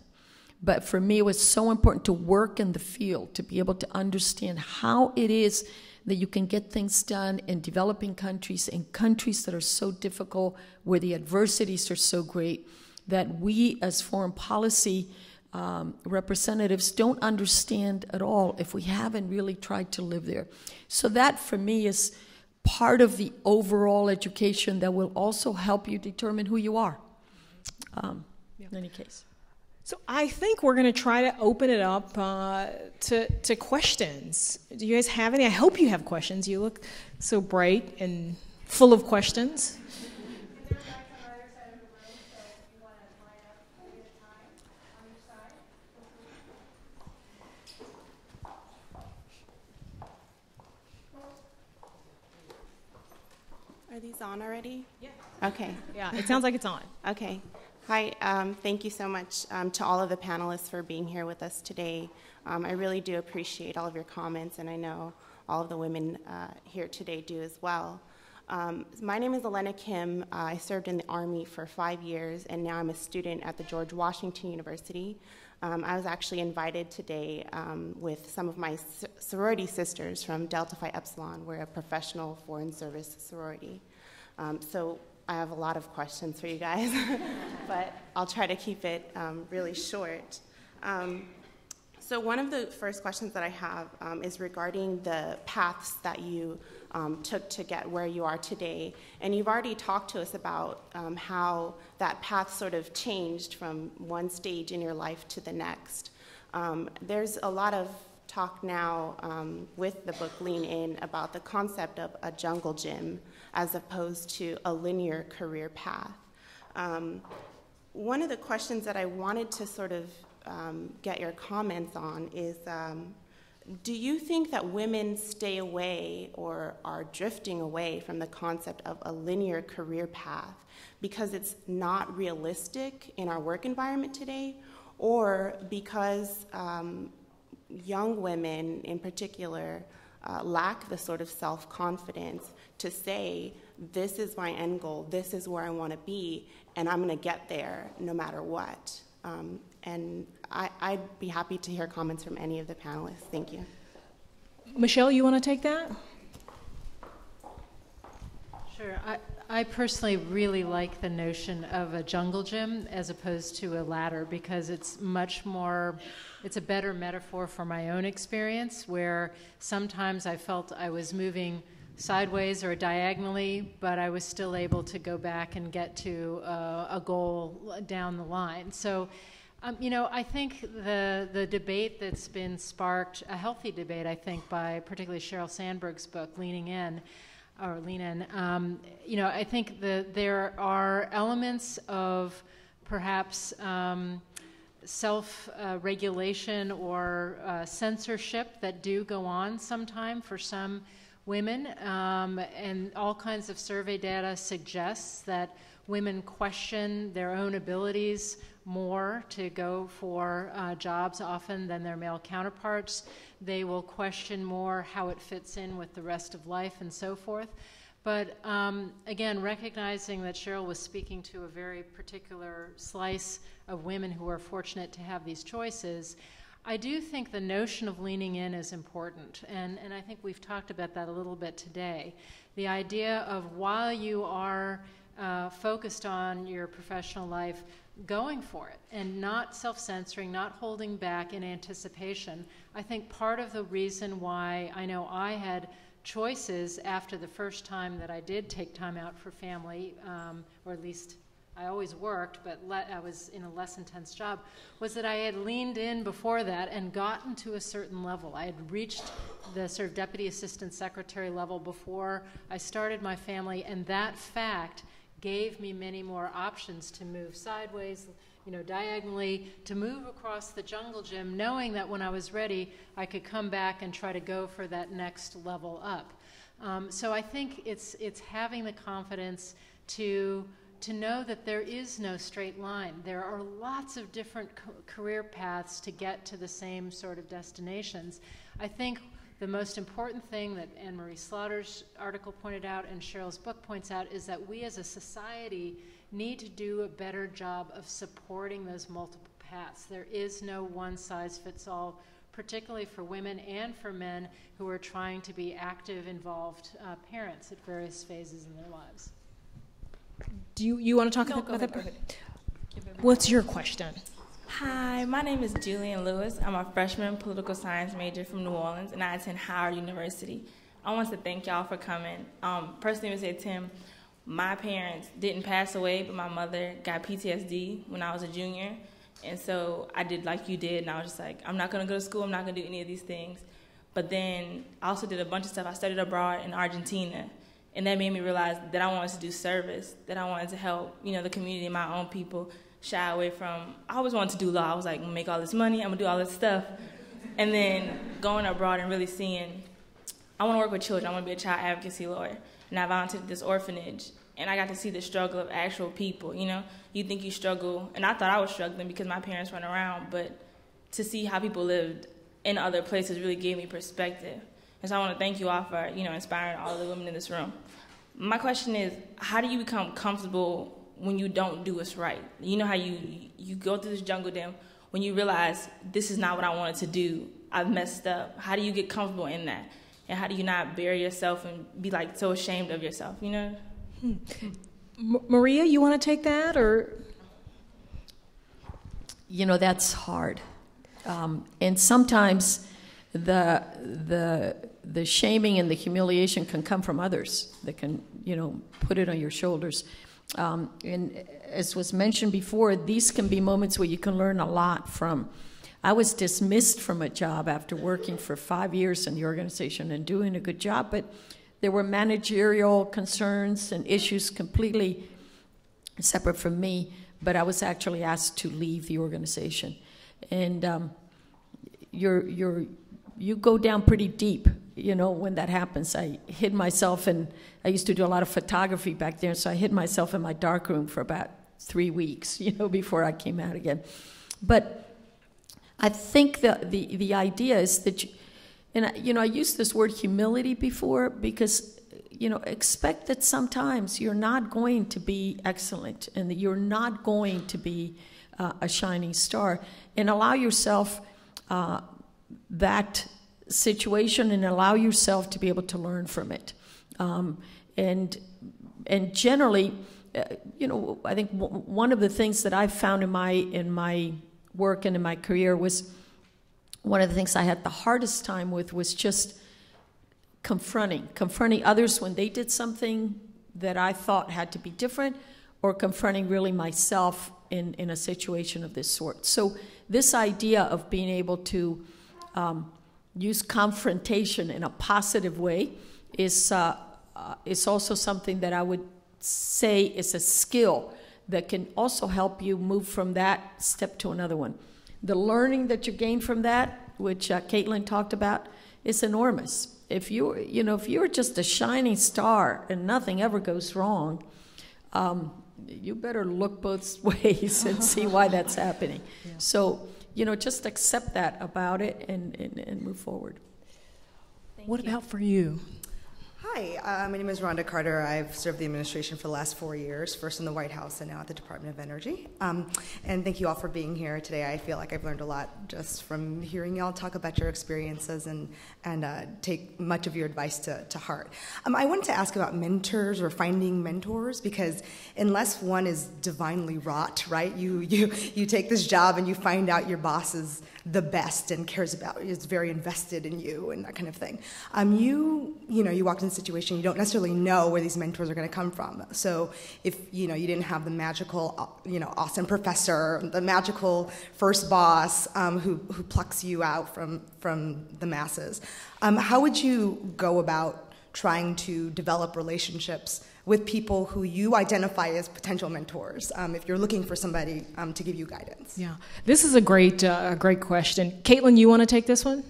But for me, it was so important to work in the field, to be able to understand how it is that you can get things done in developing countries, in countries that are so difficult, where the adversities are so great, that we as foreign policy um, representatives don't understand at all if we haven't really tried to live there. So that, for me, is part of the overall education that will also help you determine who you are, um, yeah. in any case. So I think we're going to try to open it up uh, to, to questions. Do you guys have any? I hope you have questions. You look so bright and full of questions. Are these on already? Yeah. Okay. Yeah, it sounds like it's on. Okay. Hi, um, thank you so much um, to all of the panelists for being here with us today. Um, I really do appreciate all of your comments, and I know all of the women uh, here today do as well. Um, my name is Elena Kim. Uh, I served in the Army for five years, and now I'm a student at the George Washington University. Um, I was actually invited today um, with some of my sorority sisters from Delta Phi Epsilon. We're a professional foreign service sorority. Um, so I have a lot of questions for you guys, but I'll try to keep it um, really short. Um, So one of the first questions that I have um, is regarding the paths that you um, took to get where you are today. And you've already talked to us about um, how that path sort of changed from one stage in your life to the next. Um, there's a lot of talk now um, with the book Lean In about the concept of a jungle gym as opposed to a linear career path. Um, one of the questions that I wanted to sort of Um, get your comments on is, um, do you think that women stay away or are drifting away from the concept of a linear career path because it's not realistic in our work environment today, or because um, young women in particular uh, lack the sort of self-confidence to say, this is my end goal, this is where I want to be, and I'm going to get there no matter what? Um, and I, I'd be happy to hear comments from any of the panelists. Thank you. Michelle, you want to take that? Sure. I, I personally really like the notion of a jungle gym as opposed to a ladder, because it's much more, it's a better metaphor for my own experience, where sometimes I felt I was moving sideways or diagonally, but I was still able to go back and get to uh, a goal down the line. So, um, you know, I think the the debate that's been sparked, a healthy debate, I think, by particularly Sheryl Sandberg's book, Leaning In, or Lean In, um, you know, I think that there are elements of perhaps um, self-regulation uh, or uh, censorship that do go on sometime for some women, um, and all kinds of survey data suggests that women question their own abilities more to go for uh, jobs often than their male counterparts. They will question more how it fits in with the rest of life and so forth. But um, again, recognizing that Sheryl was speaking to a very particular slice of women who are fortunate to have these choices, I do think the notion of leaning in is important, and, and I think we've talked about that a little bit today. The idea of while you are uh, focused on your professional life, going for it and not self-censoring, not holding back in anticipation. I think part of the reason why I know I had choices after the first time that I did take time out for family, um, or at least I always worked, but let, I was in a less intense job, was that I had leaned in before that and gotten to a certain level. I had reached the sort of deputy assistant secretary level before I started my family, and that fact gave me many more options to move sideways, you know, diagonally, to move across the jungle gym, knowing that when I was ready, I could come back and try to go for that next level up. Um, so I think it's, it's having the confidence to to know that there is no straight line. There are lots of different co career paths to get to the same sort of destinations. I think the most important thing that Anne-Marie Slaughter's article pointed out and Cheryl's book points out is that we as a society need to do a better job of supporting those multiple paths. There is no one-size-fits-all, particularly for women and for men who are trying to be active, involved uh, parents at various phases in their lives. Do you, you want to talk no, about that? What's your question? Hi, my name is Julian Lewis. I'm a freshman political science major from New Orleans, and I attend Howard University. I want to thank y'all for coming. Um, personally, I would say, Tim, my parents didn't pass away, but my mother got P T S D when I was a junior. And so I did like you did, and I was just like, I'm not going to go to school. I'm not going to do any of these things. But then I also did a bunch of stuff. I studied abroad in Argentina. And that made me realize that I wanted to do service, that I wanted to help, you know, the community, my own people, shy away from, I always wanted to do law. I was like, I'm gonna make all this money, I'm gonna do all this stuff. And then going abroad and really seeing I want to work with children. I want to be a child advocacy lawyer. And I volunteered at this orphanage, and I got to see the struggle of actual people, you know? You think you struggle, and I thought I was struggling because my parents weren't around, but to see how people lived in other places really gave me perspective. And so I want to thank you all for, you know, inspiring all the women in this room. My question is, how do you become comfortable when you don't do what's right? You know how you, you go through this jungle gym when you realize this is not what I wanted to do, I've messed up. How do you get comfortable in that? And how do you not bury yourself and be like so ashamed of yourself, you know? Hmm. M- Maria, you want to take that, or? You know, that's hard. Um, and sometimes the, the, the shaming and the humiliation can come from others that can, you know, put it on your shoulders. Um, and as was mentioned before, these can be moments where you can learn a lot from. I was dismissed from a job after working for five years in the organization and doing a good job, but there were managerial concerns and issues completely separate from me, but I was actually asked to leave the organization. And um, you're, you're, you go down pretty deep, you know, when that happens. I hid myself, and I used to do a lot of photography back there, so I hid myself in my dark room for about three weeks, you know, before I came out again. But I think the, the, the idea is that, you, and I, you know, I used this word humility before because, you know, expect that sometimes you're not going to be excellent and that you're not going to be uh, a shining star, and allow yourself uh, that situation and allow yourself to be able to learn from it. Um, and, and generally, uh, you know, I think w one of the things that I've found in my, in my work and in my career was one of the things I had the hardest time with was just confronting, confronting others when they did something that I thought had to be different, or confronting really myself in, in a situation of this sort. So this idea of being able to um, use confrontation in a positive way is, uh, uh, is also something that I would say is a skill that can also help you move from that step to another one. The learning that you gain from that, which uh, Caitlin talked about, is enormous. If you, you know, if you're just a shining star and nothing ever goes wrong, um, you better look both ways and see why that's happening. Yeah. So, you know, just accept that about it and, and, and move forward. Thank what you. About for you? Hi, uh, my name is Rhonda Carter. I've served the administration for the last four years, first in the White House and now at the Department of Energy. Um, and thank you all for being here today. I feel like I've learned a lot just from hearing y'all talk about your experiences and, and uh, take much of your advice to, to heart. Um, I wanted to ask about mentors or finding mentors, because unless one is divinely wrought, right, you, you, you take this job and you find out your boss is the best and cares about you, is very invested in you and that kind of thing. Um, you, you know, you walked in situation, you don't necessarily know where these mentors are going to come from. So if, you know, you didn't have the magical, you know, awesome professor, the magical first boss um, who, who plucks you out from, from the masses, um, how would you go about trying to develop relationships with people who you identify as potential mentors, um, if you're looking for somebody um, to give you guidance? Yeah, this is a great, uh, a great question. Caitlin, you want to take this one?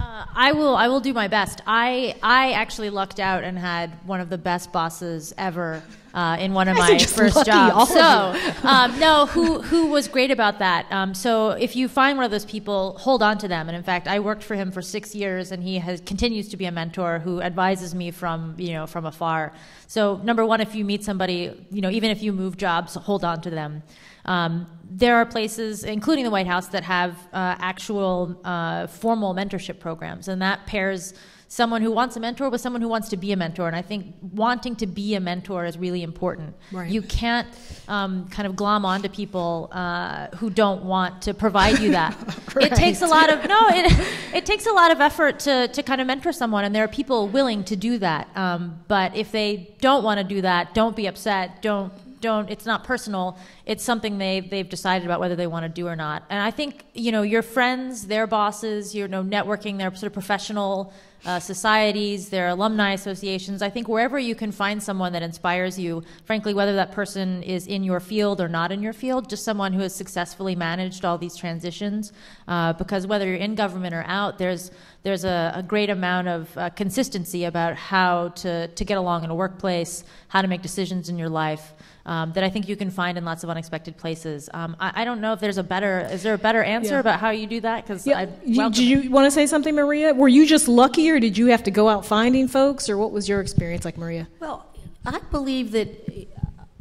Uh, I will. I will do my best. I I actually lucked out and had one of the best bosses ever uh, in one of my first jobs. So um, no, who who was great about that. Um, so if you find one of those people, hold on to them. And in fact, I worked for him for six years, and he has continues to be a mentor who advises me from you know from afar. So number one, if you meet somebody, you know even if you move jobs, hold on to them. Um, there are places, including the White House, that have uh, actual uh, formal mentorship programs, and that pairs someone who wants a mentor with someone who wants to be a mentor. And I think wanting to be a mentor is really important. Right. You can't um, kind of glom onto people uh, who don't want to provide you that. Right. It takes a lot of no. It, it takes a lot of effort to to kind of mentor someone, and there are people willing to do that. Um, but if they don't want to do that, don't be upset. Don't. don't, it's not personal, it's something they, they've decided about whether they want to do or not. And I think, you know, your friends, their bosses, you know, networking, their sort of professional uh, societies, their alumni associations, I think wherever you can find someone that inspires you, frankly, whether that person is in your field or not in your field, just someone who has successfully managed all these transitions, uh, because whether you're in government or out, there's there's a, a great amount of uh, consistency about how to, to get along in a workplace, how to make decisions in your life, um, that I think you can find in lots of unexpected places. Um, I, I don't know if there's a better, is there a better answer yeah. about how you do that? Because yeah. Did you want to say something, Maria? Were you just lucky, or did you have to go out finding folks, or what was your experience like, Maria? Well, I believe that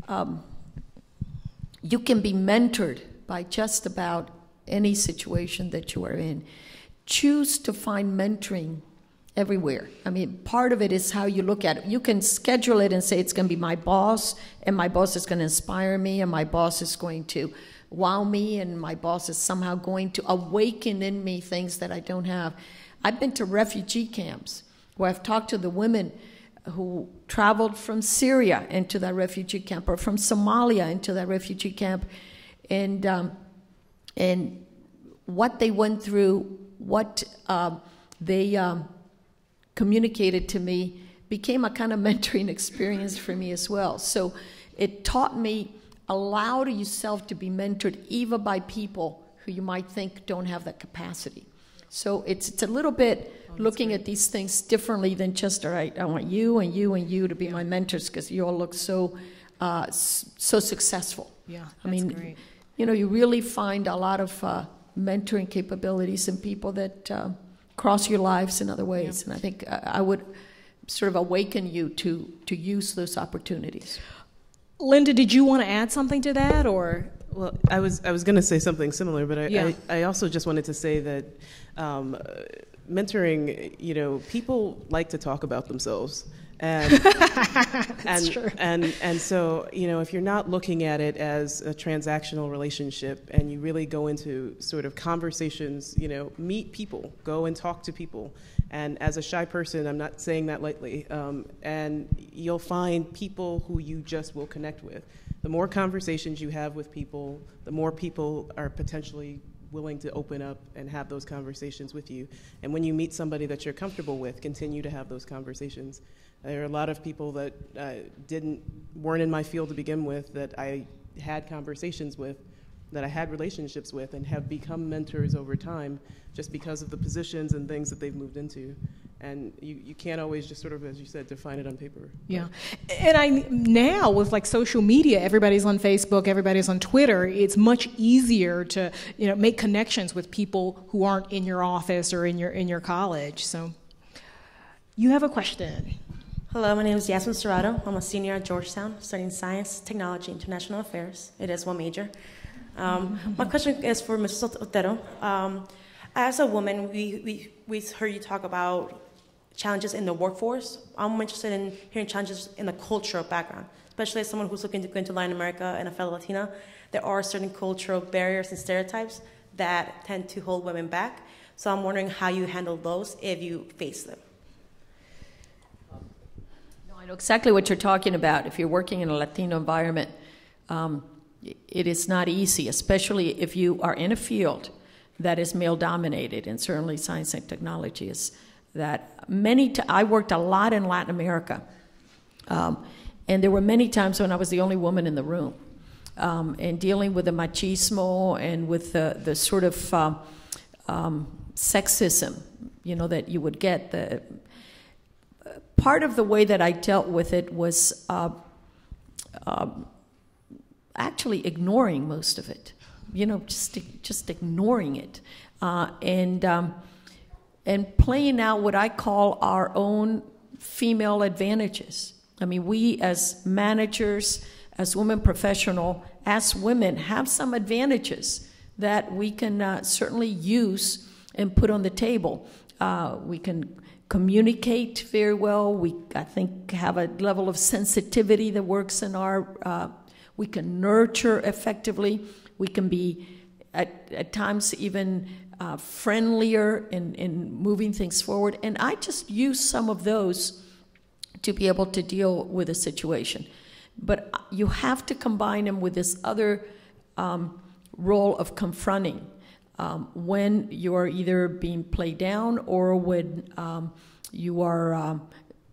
um, you can be mentored by just about any situation that you are in. Choose to find mentoring everywhere. I mean, part of it is how you look at it. You can schedule it and say it's going to be my boss, and my boss is going to inspire me, and my boss is going to wow me, and my boss is somehow going to awaken in me things that I don't have. I've been to refugee camps where I've talked to the women who traveled from Syria into that refugee camp, or from Somalia into that refugee camp, and um, and what they went through, what uh, they um, communicated to me became a kind of mentoring experience for me as well. So it taught me, allow yourself to be mentored even by people who you might think don't have that capacity. So it's, it's a little bit oh, looking great. at these things differently than just, all right, I want you and you and you to be yeah. my mentors because you all look so, uh, so successful. Yeah, that's I mean, great. You know, you really find a lot of uh, mentoring capabilities and people that uh, cross your lives in other ways. Yeah. And I think uh, I would sort of awaken you to, to use those opportunities. Linda, did you want to add something to that? Or? Well, I was, I was going to say something similar, but I, yeah. I, I also just wanted to say that um, mentoring, you know, people like to talk about themselves. And, and, true. and and so, you know, if you're not looking at it as a transactional relationship and you really go into sort of conversations, you know, meet people, go and talk to people. And as a shy person, I'm not saying that lightly. Um, and you'll find people who you just will connect with. The more conversations you have with people, the more people are potentially willing to open up and have those conversations with you. And when you meet somebody that you're comfortable with, continue to have those conversations. There are a lot of people that uh, didn't, weren't in my field to begin with that I had conversations with, that I had relationships with, and have become mentors over time just because of the positions and things that they've moved into. And you, you can't always just sort of, as you said, define it on paper. Yeah. And I now with like social media, everybody's on Facebook, everybody's on Twitter, it's much easier to, you know, make connections with people who aren't in your office or in your, in your college. So you have a question. Hello, my name is Yasmin Serrato. I'm a senior at Georgetown studying science, technology, international affairs. It is one major. Um, my question is for Missus Otero. Um, as a woman, we, we, we heard you talk about challenges in the workforce. I'm interested in hearing challenges in the cultural background, especially as someone who's looking to go into Latin America and a fellow Latina. There are certain cultural barriers and stereotypes that tend to hold women back. So I'm wondering how you handle those if you face them. No, I know exactly what you're talking about. If you're working in a Latino environment, um, it is not easy, especially if you are in a field that is male-dominated, and certainly science and technology is. That many t I worked a lot in Latin America, um, and there were many times when I was the only woman in the room, um, and dealing with the machismo and with the, the sort of um, um, sexism, you know, that you would get. The part of the way that I dealt with it was uh, uh, actually ignoring most of it, you know, just just ignoring it, uh, and. Um, and playing out what I call our own female advantages. I mean, we as managers, as women professional, as women, have some advantages that we can uh, certainly use and put on the table. Uh, we can communicate very well. We, I think, have a level of sensitivity that works in our, uh, we can nurture effectively. We can be, at, at times, even Uh, friendlier in, in moving things forward. And I just use some of those to be able to deal with a situation. but you have to combine them with this other um, role of confronting um, when you are either being played down or when um, you are um,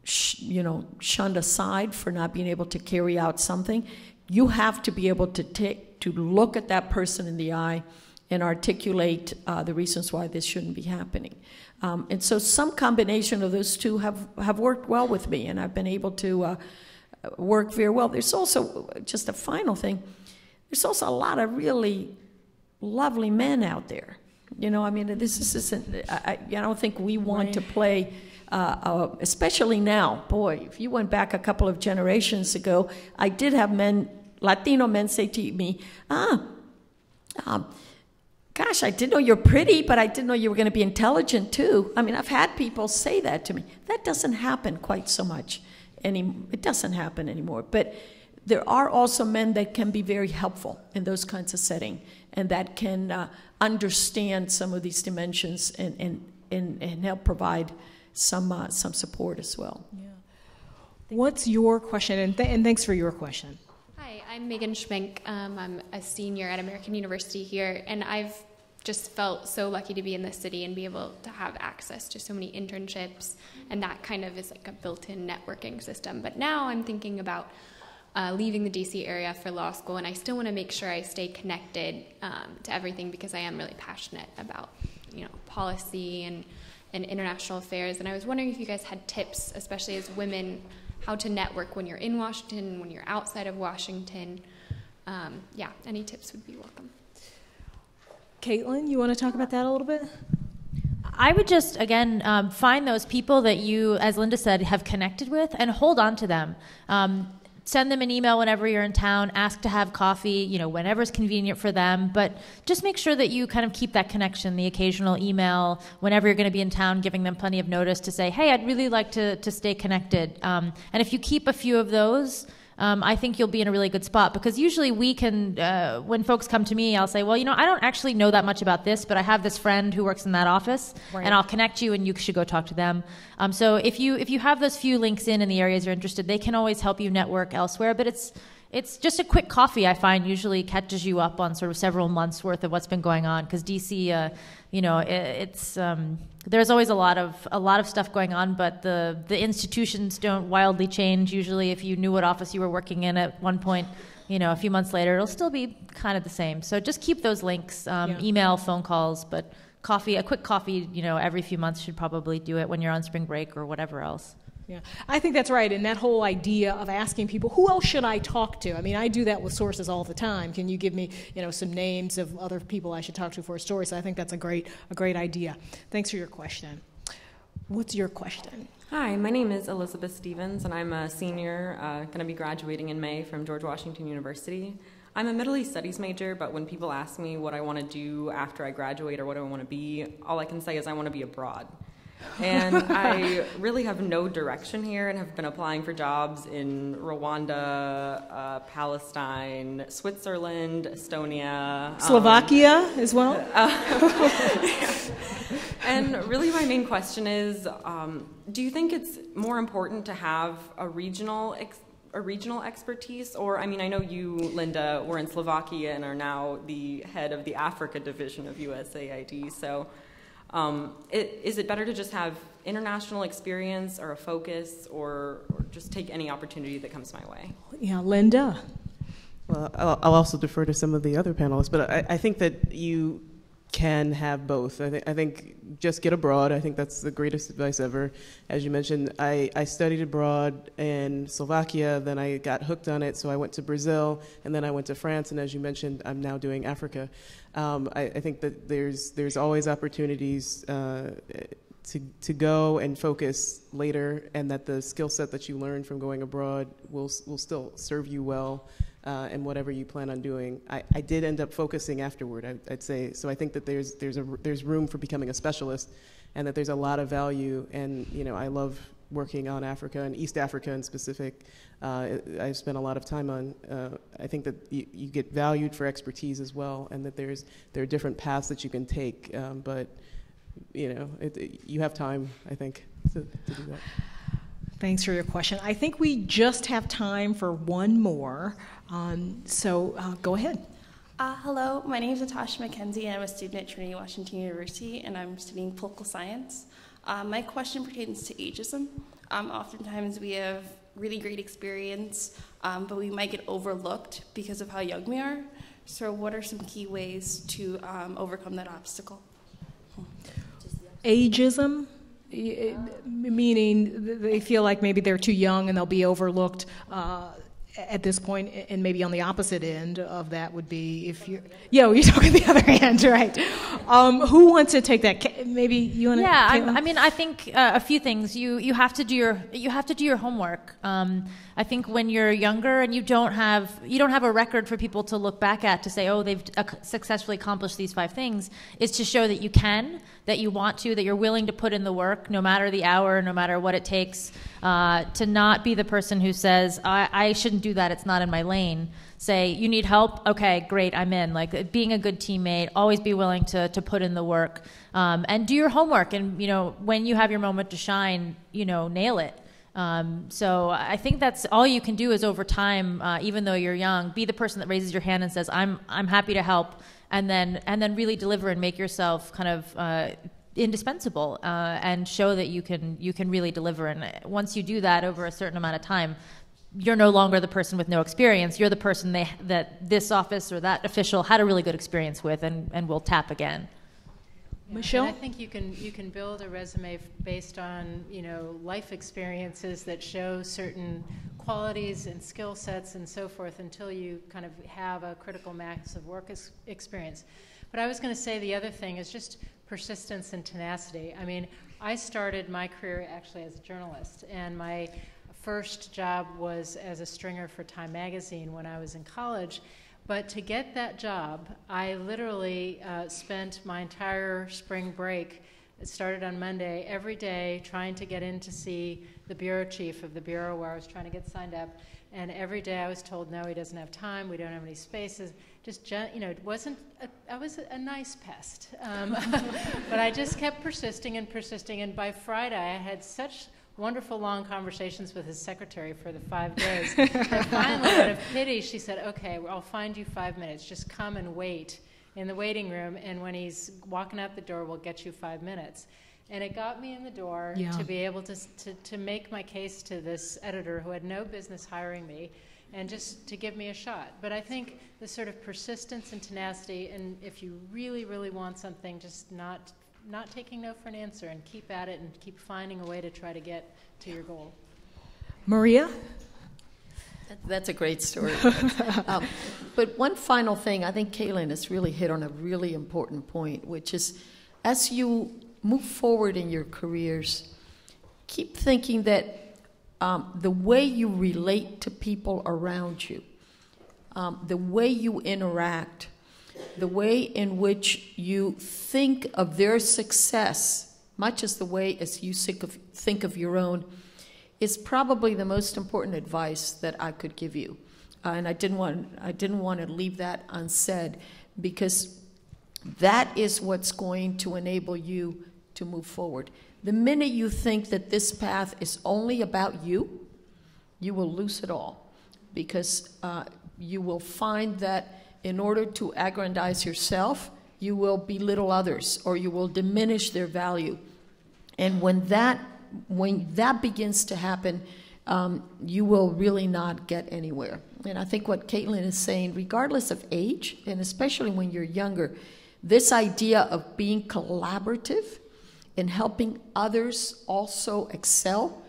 sh you know, shunned aside for not being able to carry out something. You have to be able to take to look at that person in the eye and articulate uh, the reasons why this shouldn't be happening. Um, and so some combination of those two have, have worked well with me, and I've been able to uh, work very well. There's also, just a final thing, there's also a lot of really lovely men out there. You know, I mean, this isn't, I, I don't think we want to play, uh, uh, especially now. Boy, if you went back a couple of generations ago, I did have men, Latino men say to me, ah, um, gosh, I didn't know you're pretty, but I didn't know you were going to be intelligent too. I mean, I've had people say that to me. That doesn't happen quite so much any, it doesn't happen anymore. But there are also men that can be very helpful in those kinds of settings and that can uh, understand some of these dimensions and, and, and, and help provide some, uh, some support as well. Yeah. What's your question? And, th and thanks for your question. Hi, I'm Megan Schmink. Um, I'm a senior at American University here, and I've just felt so lucky to be in this city and be able to have access to so many internships, and that kind of is like a built-in networking system. But now I'm thinking about uh, leaving the D C area for law school, and I still want to make sure I stay connected um, to everything because I am really passionate about, you know, policy and, and international affairs. And I was wondering if you guys had tips, especially as women, how to network when you're in Washington, when you're outside of Washington. Um, yeah, any tips would be welcome. Caitlin, you want to talk about that a little bit? I would just, again, um, find those people that you, as Linda said, have connected with and hold on to them. Um, send them an email whenever you're in town, ask to have coffee, you know, whenever's convenient for them, but just make sure that you kind of keep that connection, the occasional email, whenever you're going to be in town, giving them plenty of notice to say, hey, I'd really like to, to stay connected. Um, and if you keep a few of those, Um, I think you'll be in a really good spot because usually we can, uh, when folks come to me, I'll say, well, you know, I don't actually know that much about this, but I have this friend who works in that office, right, and I'll connect you and you should go talk to them. Um, so if you if you have those few links in in the areas you're interested, they can always help you network elsewhere, but it's It's just a quick coffee, I find, usually catches you up on sort of several months worth of what's been going on. Because D C, uh, you know, it, it's um, there's always a lot of a lot of stuff going on, but the the institutions don't wildly change. Usually, if you knew what office you were working in at one point, you know, a few months later, it'll still be kind of the same. So just keep those links, um, yeah. Email, phone calls, but coffee, a quick coffee, you know, every few months should probably do it when you're on spring break or whatever else. Yeah, I think that's right, and that whole idea of asking people, who else should I talk to? I mean, I do that with sources all the time. Can you give me, you know, some names of other people I should talk to for a story? So I think that's a great, a great idea. Thanks for your question. What's your question? Hi, my name is Elizabeth Stevens, and I'm a senior, uh, going to be graduating in May from George Washington University. I'm a Middle East Studies major, but when people ask me what I want to do after I graduate or what I want to be, all I can say is I want to be abroad. And I really have no direction here and have been applying for jobs in Rwanda, uh, Palestine, Switzerland, Estonia. Slovakia um, as well? Uh, and really my main question is, um, do you think it's more important to have a regional experience? A regional expertise, or I mean, I know you, Linda, were in Slovakia and are now the head of the Africa division of U S A I D. So, um, it, is it better to just have international experience or a focus, or, or just take any opportunity that comes my way? Yeah, Linda. Well, I'll, I'll also defer to some of the other panelists, but I, I think that you can have both. I, th I think just get abroad. I think that's the greatest advice ever. As you mentioned, I, I studied abroad in Slovakia, then I got hooked on it, so I went to Brazil, and then I went to France, and as you mentioned, I'm now doing Africa. Um, I, I think that there's, there's always opportunities uh, to, to go and focus later, and that the skill set that you learn from going abroad will, will still serve you well. Uh, and whatever you plan on doing, I, I did end up focusing afterward. I, I'd say so. I think that there's there's a there's room for becoming a specialist, and that there's a lot of value. And you know, I love working on Africa and East Africa in specific. Uh, I spent a lot of time on. Uh, I think that you, you get valued for expertise as well, and that there's there are different paths that you can take. Um, but you know, it, it, you have time, I think, to, to do that. Thanks for your question. I think we just have time for one more, um, so uh, go ahead. Uh, hello, my name is Natasha McKenzie, and I'm a student at Trinity Washington University, and I'm studying political science. Uh, my question pertains to ageism. Um, oftentimes we have really great experience, um, but we might get overlooked because of how young we are. So what are some key ways to um, overcome that obstacle? Ageism, meaning they feel like maybe they're too young and they'll be overlooked uh, at this point, and maybe on the opposite end of that would be if you're, yeah, you're talking the other end, right? Um, who wants to take that? Maybe you want to. Yeah, I, I mean, I think uh, a few things. You you have to do your you have to do your homework. Um, I think when you're younger and you don't have you don't have a record for people to look back at to say, oh, they've successfully accomplished these five things, is to show that you can, that you want to, that you're willing to put in the work, no matter the hour, no matter what it takes, uh, to not be the person who says, I, I shouldn't do do that, it's not in my lane. Say, you need help? Okay, great, I'm in. Like, being a good teammate, always be willing to, to put in the work. Um, and do your homework, and, you know, when you have your moment to shine, you know, nail it. Um, so I think that's all you can do is over time, uh, even though you're young, be the person that raises your hand and says, I'm, I'm happy to help, and then, and then really deliver and make yourself kind of uh, indispensable uh, and show that you can, you can really deliver. And once you do that over a certain amount of time, you're no longer the person with no experience. You're the person they, that this office or that official had a really good experience with, and, and will tap again. Yeah, Michelle? I think you can, you can build a resume based on, you know, life experiences that show certain qualities and skill sets and so forth until you kind of have a critical mass of work ex experience. But I was going to say the other thing is just persistence and tenacity. I mean, I started my career actually as a journalist, and my first job was as a stringer for Time magazine when I was in college. But to get that job, I literally uh, spent my entire spring break, it started on Monday, every day trying to get in to see the bureau chief of the bureau where I was trying to get signed up. And every day I was told, no, he doesn't have time, we don't have any spaces. Just, you know, it wasn't, a, I was a nice pest. Um, but I just kept persisting and persisting, and by Friday I had such wonderful long conversations with his secretary for the five days. And finally, out of pity, she said, okay, well, I'll find you five minutes. Just come and wait in the waiting room, and when he's walking out the door, we'll get you five minutes. And it got me in the door yeah. to be able to, to, to make my case to this editor who had no business hiring me, and just to give me a shot. But I think the sort of persistence and tenacity, and if you really, really want something, just not not taking no for an answer, and keep at it and keep finding a way to try to get to your goal. Maria? That, that's a great story. um, but one final thing, I think Caitlin has really hit on a really important point, which is as you move forward in your careers, keep thinking that um, the way you relate to people around you, um, the way you interact, the way in which you think of their success, much as the way as you think of, think of your own, is probably the most important advice that I could give you. Uh, and I didn't want, I didn't want to leave that unsaid, because that is what's going to enable you to move forward. The minute you think that this path is only about you, you will lose it all, because uh, you will find that in order to aggrandize yourself, you will belittle others, or you will diminish their value. And when that, when that begins to happen, um, you will really not get anywhere. And I think what Caitlin is saying, regardless of age, and especially when you're younger, this idea of being collaborative and helping others also excel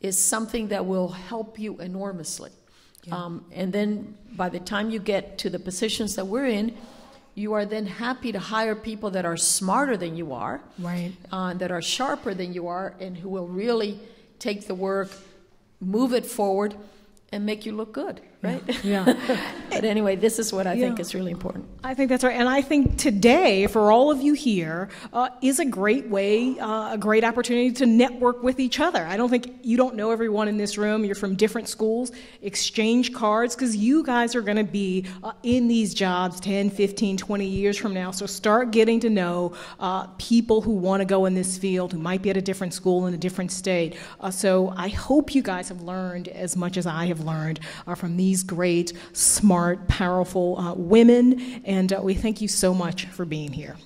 is something that will help you enormously. Yeah. Um, and then by the time you get to the positions that we're in, you are then happy to hire people that are smarter than you are, right? Uh, that are sharper than you are, and who will really take the work, move it forward, and make you look good, right? Yeah. yeah. But anyway, this is what I yeah. think is really important. I think that's right. And I think today, for all of you here, uh, is a great way, uh, a great opportunity to network with each other. I don't think you don't know everyone in this room. You're from different schools. Exchange cards, because you guys are going to be uh, in these jobs ten, fifteen, twenty years from now. So start getting to know uh, people who want to go in this field, who might be at a different school in a different state. Uh, so I hope you guys have learned as much as I have learned uh, from these great, smart, powerful uh, women. And uh, we thank you so much for being here.